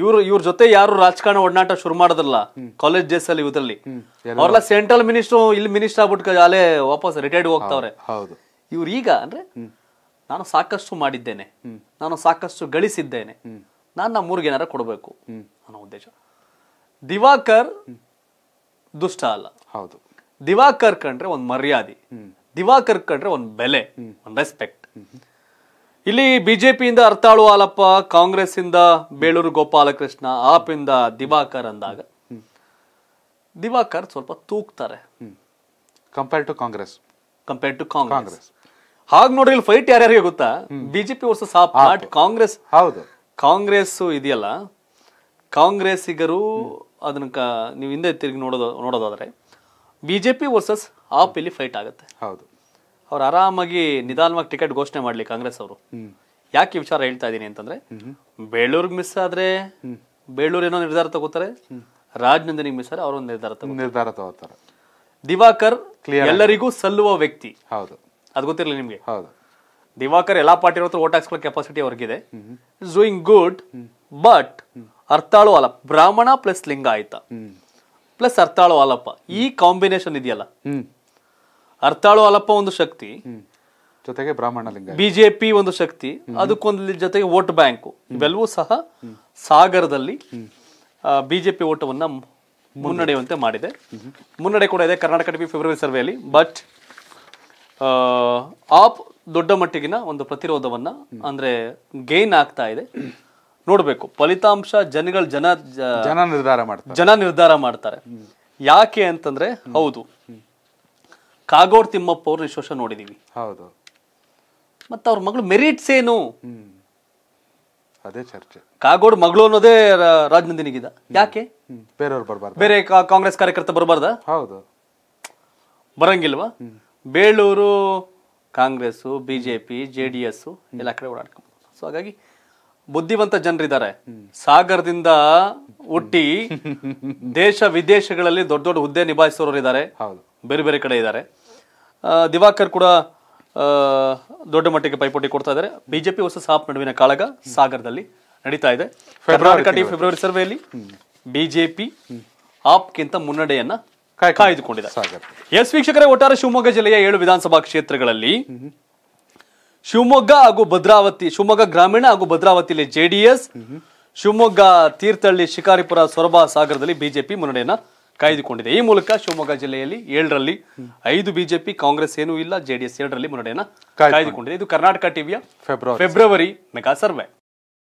ಇವ್ರ ಜೊತೆ ಯಾರು ರಾಜಕಾರಣ ಒಡನಾಟ ಶುರು ಮಾಡೋದಿಲ್ಲ ಕಾಲೇಜ್ ಡೇಸ್ ಅಲ್ಲಿ. ಇವರಲ್ಲಿ ಅವ್ರಲ್ಲ ಸೆಂಟ್ರಲ್ ಮಿನಿಸ್ಟರ್, ಇಲ್ಲಿ ಮಿನಿಸ್ಟರ್ ಆಗ್ಬಿಟ್ಟು ಅಲ್ಲೇ ವಾಪಸ್ ರಿಟೈರ್ಡ್ ಹೋಗ್ತಾವ್ರೆ. ಇವ್ರು ಈಗ ಅಂದ್ರೆ ನಾನು ಸಾಕಷ್ಟು ಮಾಡಿದ್ದೇನೆ, ನಾನು ಸಾಕಷ್ಟು ಗಳಿಸಿದ್ದೇನೆ, ನಾನು ನಮ್ಮೂರಿಗೆ ಏನಾರ ಕೊಡಬೇಕು ಅನ್ನೋ ಉದ್ದೇಶ. ದಿವಾಕರ್ ದುಷ್ಟ ಅಲ್ಲ. ಹೌದು, ದಿವಾಕರ್ ಕಂಡ್ರೆ ಒಂದು ಮರ್ಯಾದೆ, ದಿವಾಕರ್ ಕಂಡ್ರೆ ಒಂದು ಬೆಲೆ, ಒಂದು ರೆಸ್ಪೆಕ್ಟ್. ಇಲ್ಲಿ ಬಿಜೆಪಿಯಿಂದ ಅರ್ಥಾಳು ಹಾಲಪ್ಪ, ಕಾಂಗ್ರೆಸ್ ಇಂದ ಬೇಳೂರು ಗೋಪಾಲಕೃಷ್ಣ, ಆಪ್ ಇಂದ ದಿವಾಕರ್ ಅಂದಾಗ ದಿವಾಕರ್ ಸ್ವಲ್ಪ ತೂಕ್ತಾರೆ ಕಂಪೇರ್ ಟು ಕಾಂಗ್ರೆಸ್. ಹಾಗೆ ನೋಡ್ರಿ, ಇಲ್ಲಿ ಫೈಟ್ ಯಾರ್ಯಾರಿಗೆ ಗೊತ್ತಾ? BJP versus AAP, Congress. ಹೌದು, ಕಾಂಗ್ರೆಸ್ ಇದೆಯಲ್ಲ, ಕಾಂಗ್ರೆಸ್ಸಿಗರು ಅದನ್ನ ನೀವು ಹಿಂದೆ ತಿರುಗಿ ನೋಡೋದಾದ್ರೆ ಬಿಜೆಪಿ ವರ್ಸಸ್ ಆಪ್ ಇಲ್ಲಿ ಫೈಟ್ ಆಗುತ್ತೆ. ಹೌದು, ಅವ್ರು ಆರಾಮಾಗಿ ನಿಧಾನವಾಗಿ ಟಿಕೆಟ್ ಘೋಷಣೆ ಮಾಡ್ಲಿ ಕಾಂಗ್ರೆಸ್ ಅವರು. ಯಾಕೆ ವಿಚಾರ ಹೇಳ್ತಾ ಇದ್ದೀನಿ ಅಂತಂದ್ರೆ, ಬೇಳೂರ್ಗೆ ಮಿಸ್ ಆದ್ರೆ ಬೇಳೂರ್ ಏನೋ ನಿರ್ಧಾರ ತಗೋತಾರೆ, ರಾಜನಂದಿನಿಗೆ ಮಿಸ್ ಆದ್ರೆ ಅವರೊಂದು ನಿರ್ಧಾರ ತಗೋತಾರೆ. ದಿವಾಕರ್ ಎಲ್ಲರಿಗೂ ಸಲ್ಲುವ ವ್ಯಕ್ತಿ. ಹೌದು, ಅದು ಗೊತ್ತಿರಲಿ ನಿಮ್ಗೆ. ಹೌದು, ದಿವಾಕರ್ ಎಲ್ಲಾ ಪಾರ್ಟಿ ಹತ್ರ ವೋಟ್ ಹಾಕ್ಸ್ಕೊಳ್ಳೋ ಕೆಪಾಸಿಟಿ ಅವ್ರಿಗಿದೆ. It's doing good. But Harthalu Halappa, Brahmin plus Lingayat plus Harthalu Halappa, ಈ ಕಾಂಬಿನೇಷನ್ ಇದೆಯಲ್ಲ, ಅರ್ಥಾಳು ಹಾಲಪ್ಪ ಒಂದು ಶಕ್ತಿ, ಜೊತೆಗೆ ಬ್ರಾಹ್ಮಣ ಲಿಂಗ, ಬಿಜೆಪಿ ಒಂದು ಶಕ್ತಿ, ಅದಕ್ಕೊಂದು ಜೊತೆಗೆ ವೋಟ್ ಬ್ಯಾಂಕು, ಇವೆಲ್ಲವೂ ಸಹ ಸಾಗರದಲ್ಲಿ ಬಿಜೆಪಿ ಓಟವನ್ನ ಮುನ್ನಡೆಯುವಂತೆ ಮಾಡಿದೆ. ಮುನ್ನಡೆ ಕೂಡ ಇದೆ ಕರ್ನಾಟಕ ಟಿವಿ ಫೆಬ್ರವರಿ ಸರ್ವೆಯಲ್ಲಿ. ಬಟ್ ಆಪ್ ದೊಡ್ಡ ಮಟ್ಟಿಗಿನ ಒಂದು ಪ್ರತಿರೋಧವನ್ನ ಅಂದ್ರೆ ಗೇನ್ ಆಗ್ತಾ ಇದೆ. ನೋಡಬೇಕು ಫಲಿತಾಂಶ ಜನಗಳು ಜನ ನಿರ್ಧಾರ ಮಾಡ್ತಾರೆ ಯಾಕೆ ಅಂತಂದ್ರೆ ಹೌದು ಕಾಗೋಡ್ ತಿಮ್ಮಪ್ಪ ಅವ್ರ ವಿಶ್ವಾಸ ನೋಡಿದೀವಿ, ಹೌದು, ಮತ್ತೆ ಅವ್ರ ಮಗಳು ಮೆರಿಟ್ಸ್ ಏನು ಅದೇ ಚರ್ಚೆ. ಕಾಗೋಡ್ ಮಗಳು ಅನ್ನೋದೇ ರಾಜನಂದಿನಿಗಿದ, ಯಾಕೆ ಬೇರೆಯವ್ರು ಬರಬಾರ್ದು, ಬೇರೆ ಕಾಂಗ್ರೆಸ್ ಕಾರ್ಯಕರ್ತ ಬರಬಾರ್ದ? ಹೌದು, ಬರಂಗಿಲ್ವಾ? ಬೇಳೂರು ಕಾಂಗ್ರೆಸ್ಸು ಬಿಜೆಪಿ JDS ಎಲ್ಲ ಕಡೆ ಓಡಾಡ್ಕೊಂಬೋದು. ಸೊ ಹಾಗಾಗಿ ಬುದ್ಧಿವಂತ ಜನರಿದ್ದಾರೆ. ಸಾಗರದಿಂದ ಹುಟ್ಟಿ ದೇಶ ವಿದೇಶಗಳಲ್ಲಿ ದೊಡ್ಡ ದೊಡ್ಡ ಹುದ್ದೆ ನಿಭಾಯಿಸೋರು ಇದ್ದಾರೆ, ಬೇರೆ ಬೇರೆ ಕಡೆ ಇದ್ದಾರೆ. ದಿವಾಕರ್ ಕೂಡ ದೊಡ್ಡ ಮಟ್ಟಿಗೆ ಪೈಪೋಟಿ ಕೊಡ್ತಾ ಇದ್ದಾರೆ. ಬಿಜೆಪಿ ವರ್ಸಸ್ ಆಪ್ ನಡುವಿನ ಕಾಳಗ ಸಾಗರದಲ್ಲಿ ನಡೀತಾ ಇದೆ. ಫೆಬ್ರವರಿ ಸರ್ವೆಯಲ್ಲಿ ಬಿಜೆಪಿ ಆಪ್ಗಿಂತ ಮುನ್ನಡೆಯನ್ನ ಕಾಯ್ದುಕೊಂಡಿದೆ. ಎಸ್ ವೀಕ್ಷಕರೇ, ಒಟ್ಟಾರೆ ಶಿವಮೊಗ್ಗ ಜಿಲ್ಲೆಯ 7 ವಿಧಾನಸಭಾ ಕ್ಷೇತ್ರಗಳಲ್ಲಿ ಶಿವಮೊಗ್ಗ ಹಾಗೂ ಭದ್ರಾವತಿ, ಶಿವಮೊಗ್ಗ ಗ್ರಾಮೀಣ ಹಾಗೂ ಭದ್ರಾವತಿಯಲ್ಲಿ JDS, ಶಿವಮೊಗ್ಗ ತೀರ್ಥಹಳ್ಳಿ, ಶಿಕಾರಿಪುರ, ಸೊರಬ, ಸಾಗರದಲ್ಲಿ ಬಿಜೆಪಿ ಮುನ್ನಡೆಯನ್ನ ಕಾಯ್ದುಕೊಂಡಿದೆ. ಈ ಮೂಲಕ ಶಿವಮೊಗ್ಗ ಜಿಲ್ಲೆಯಲ್ಲಿ 7ರಲ್ಲಿ 5 BJP, ಕಾಂಗ್ರೆಸ್ ಏನೂ ಇಲ್ಲ, JDS 2ರಲ್ಲಿ ಮುನ್ನಡೆಯನ್ನ ಕಾಯ್ದುಕೊಂಡಿದೆ. ಇದು ಕರ್ನಾಟಕ ಟಿವಿಯ ಫೆಬ್ರವರಿ ಮೆಗಾ ಸರ್ವೆ.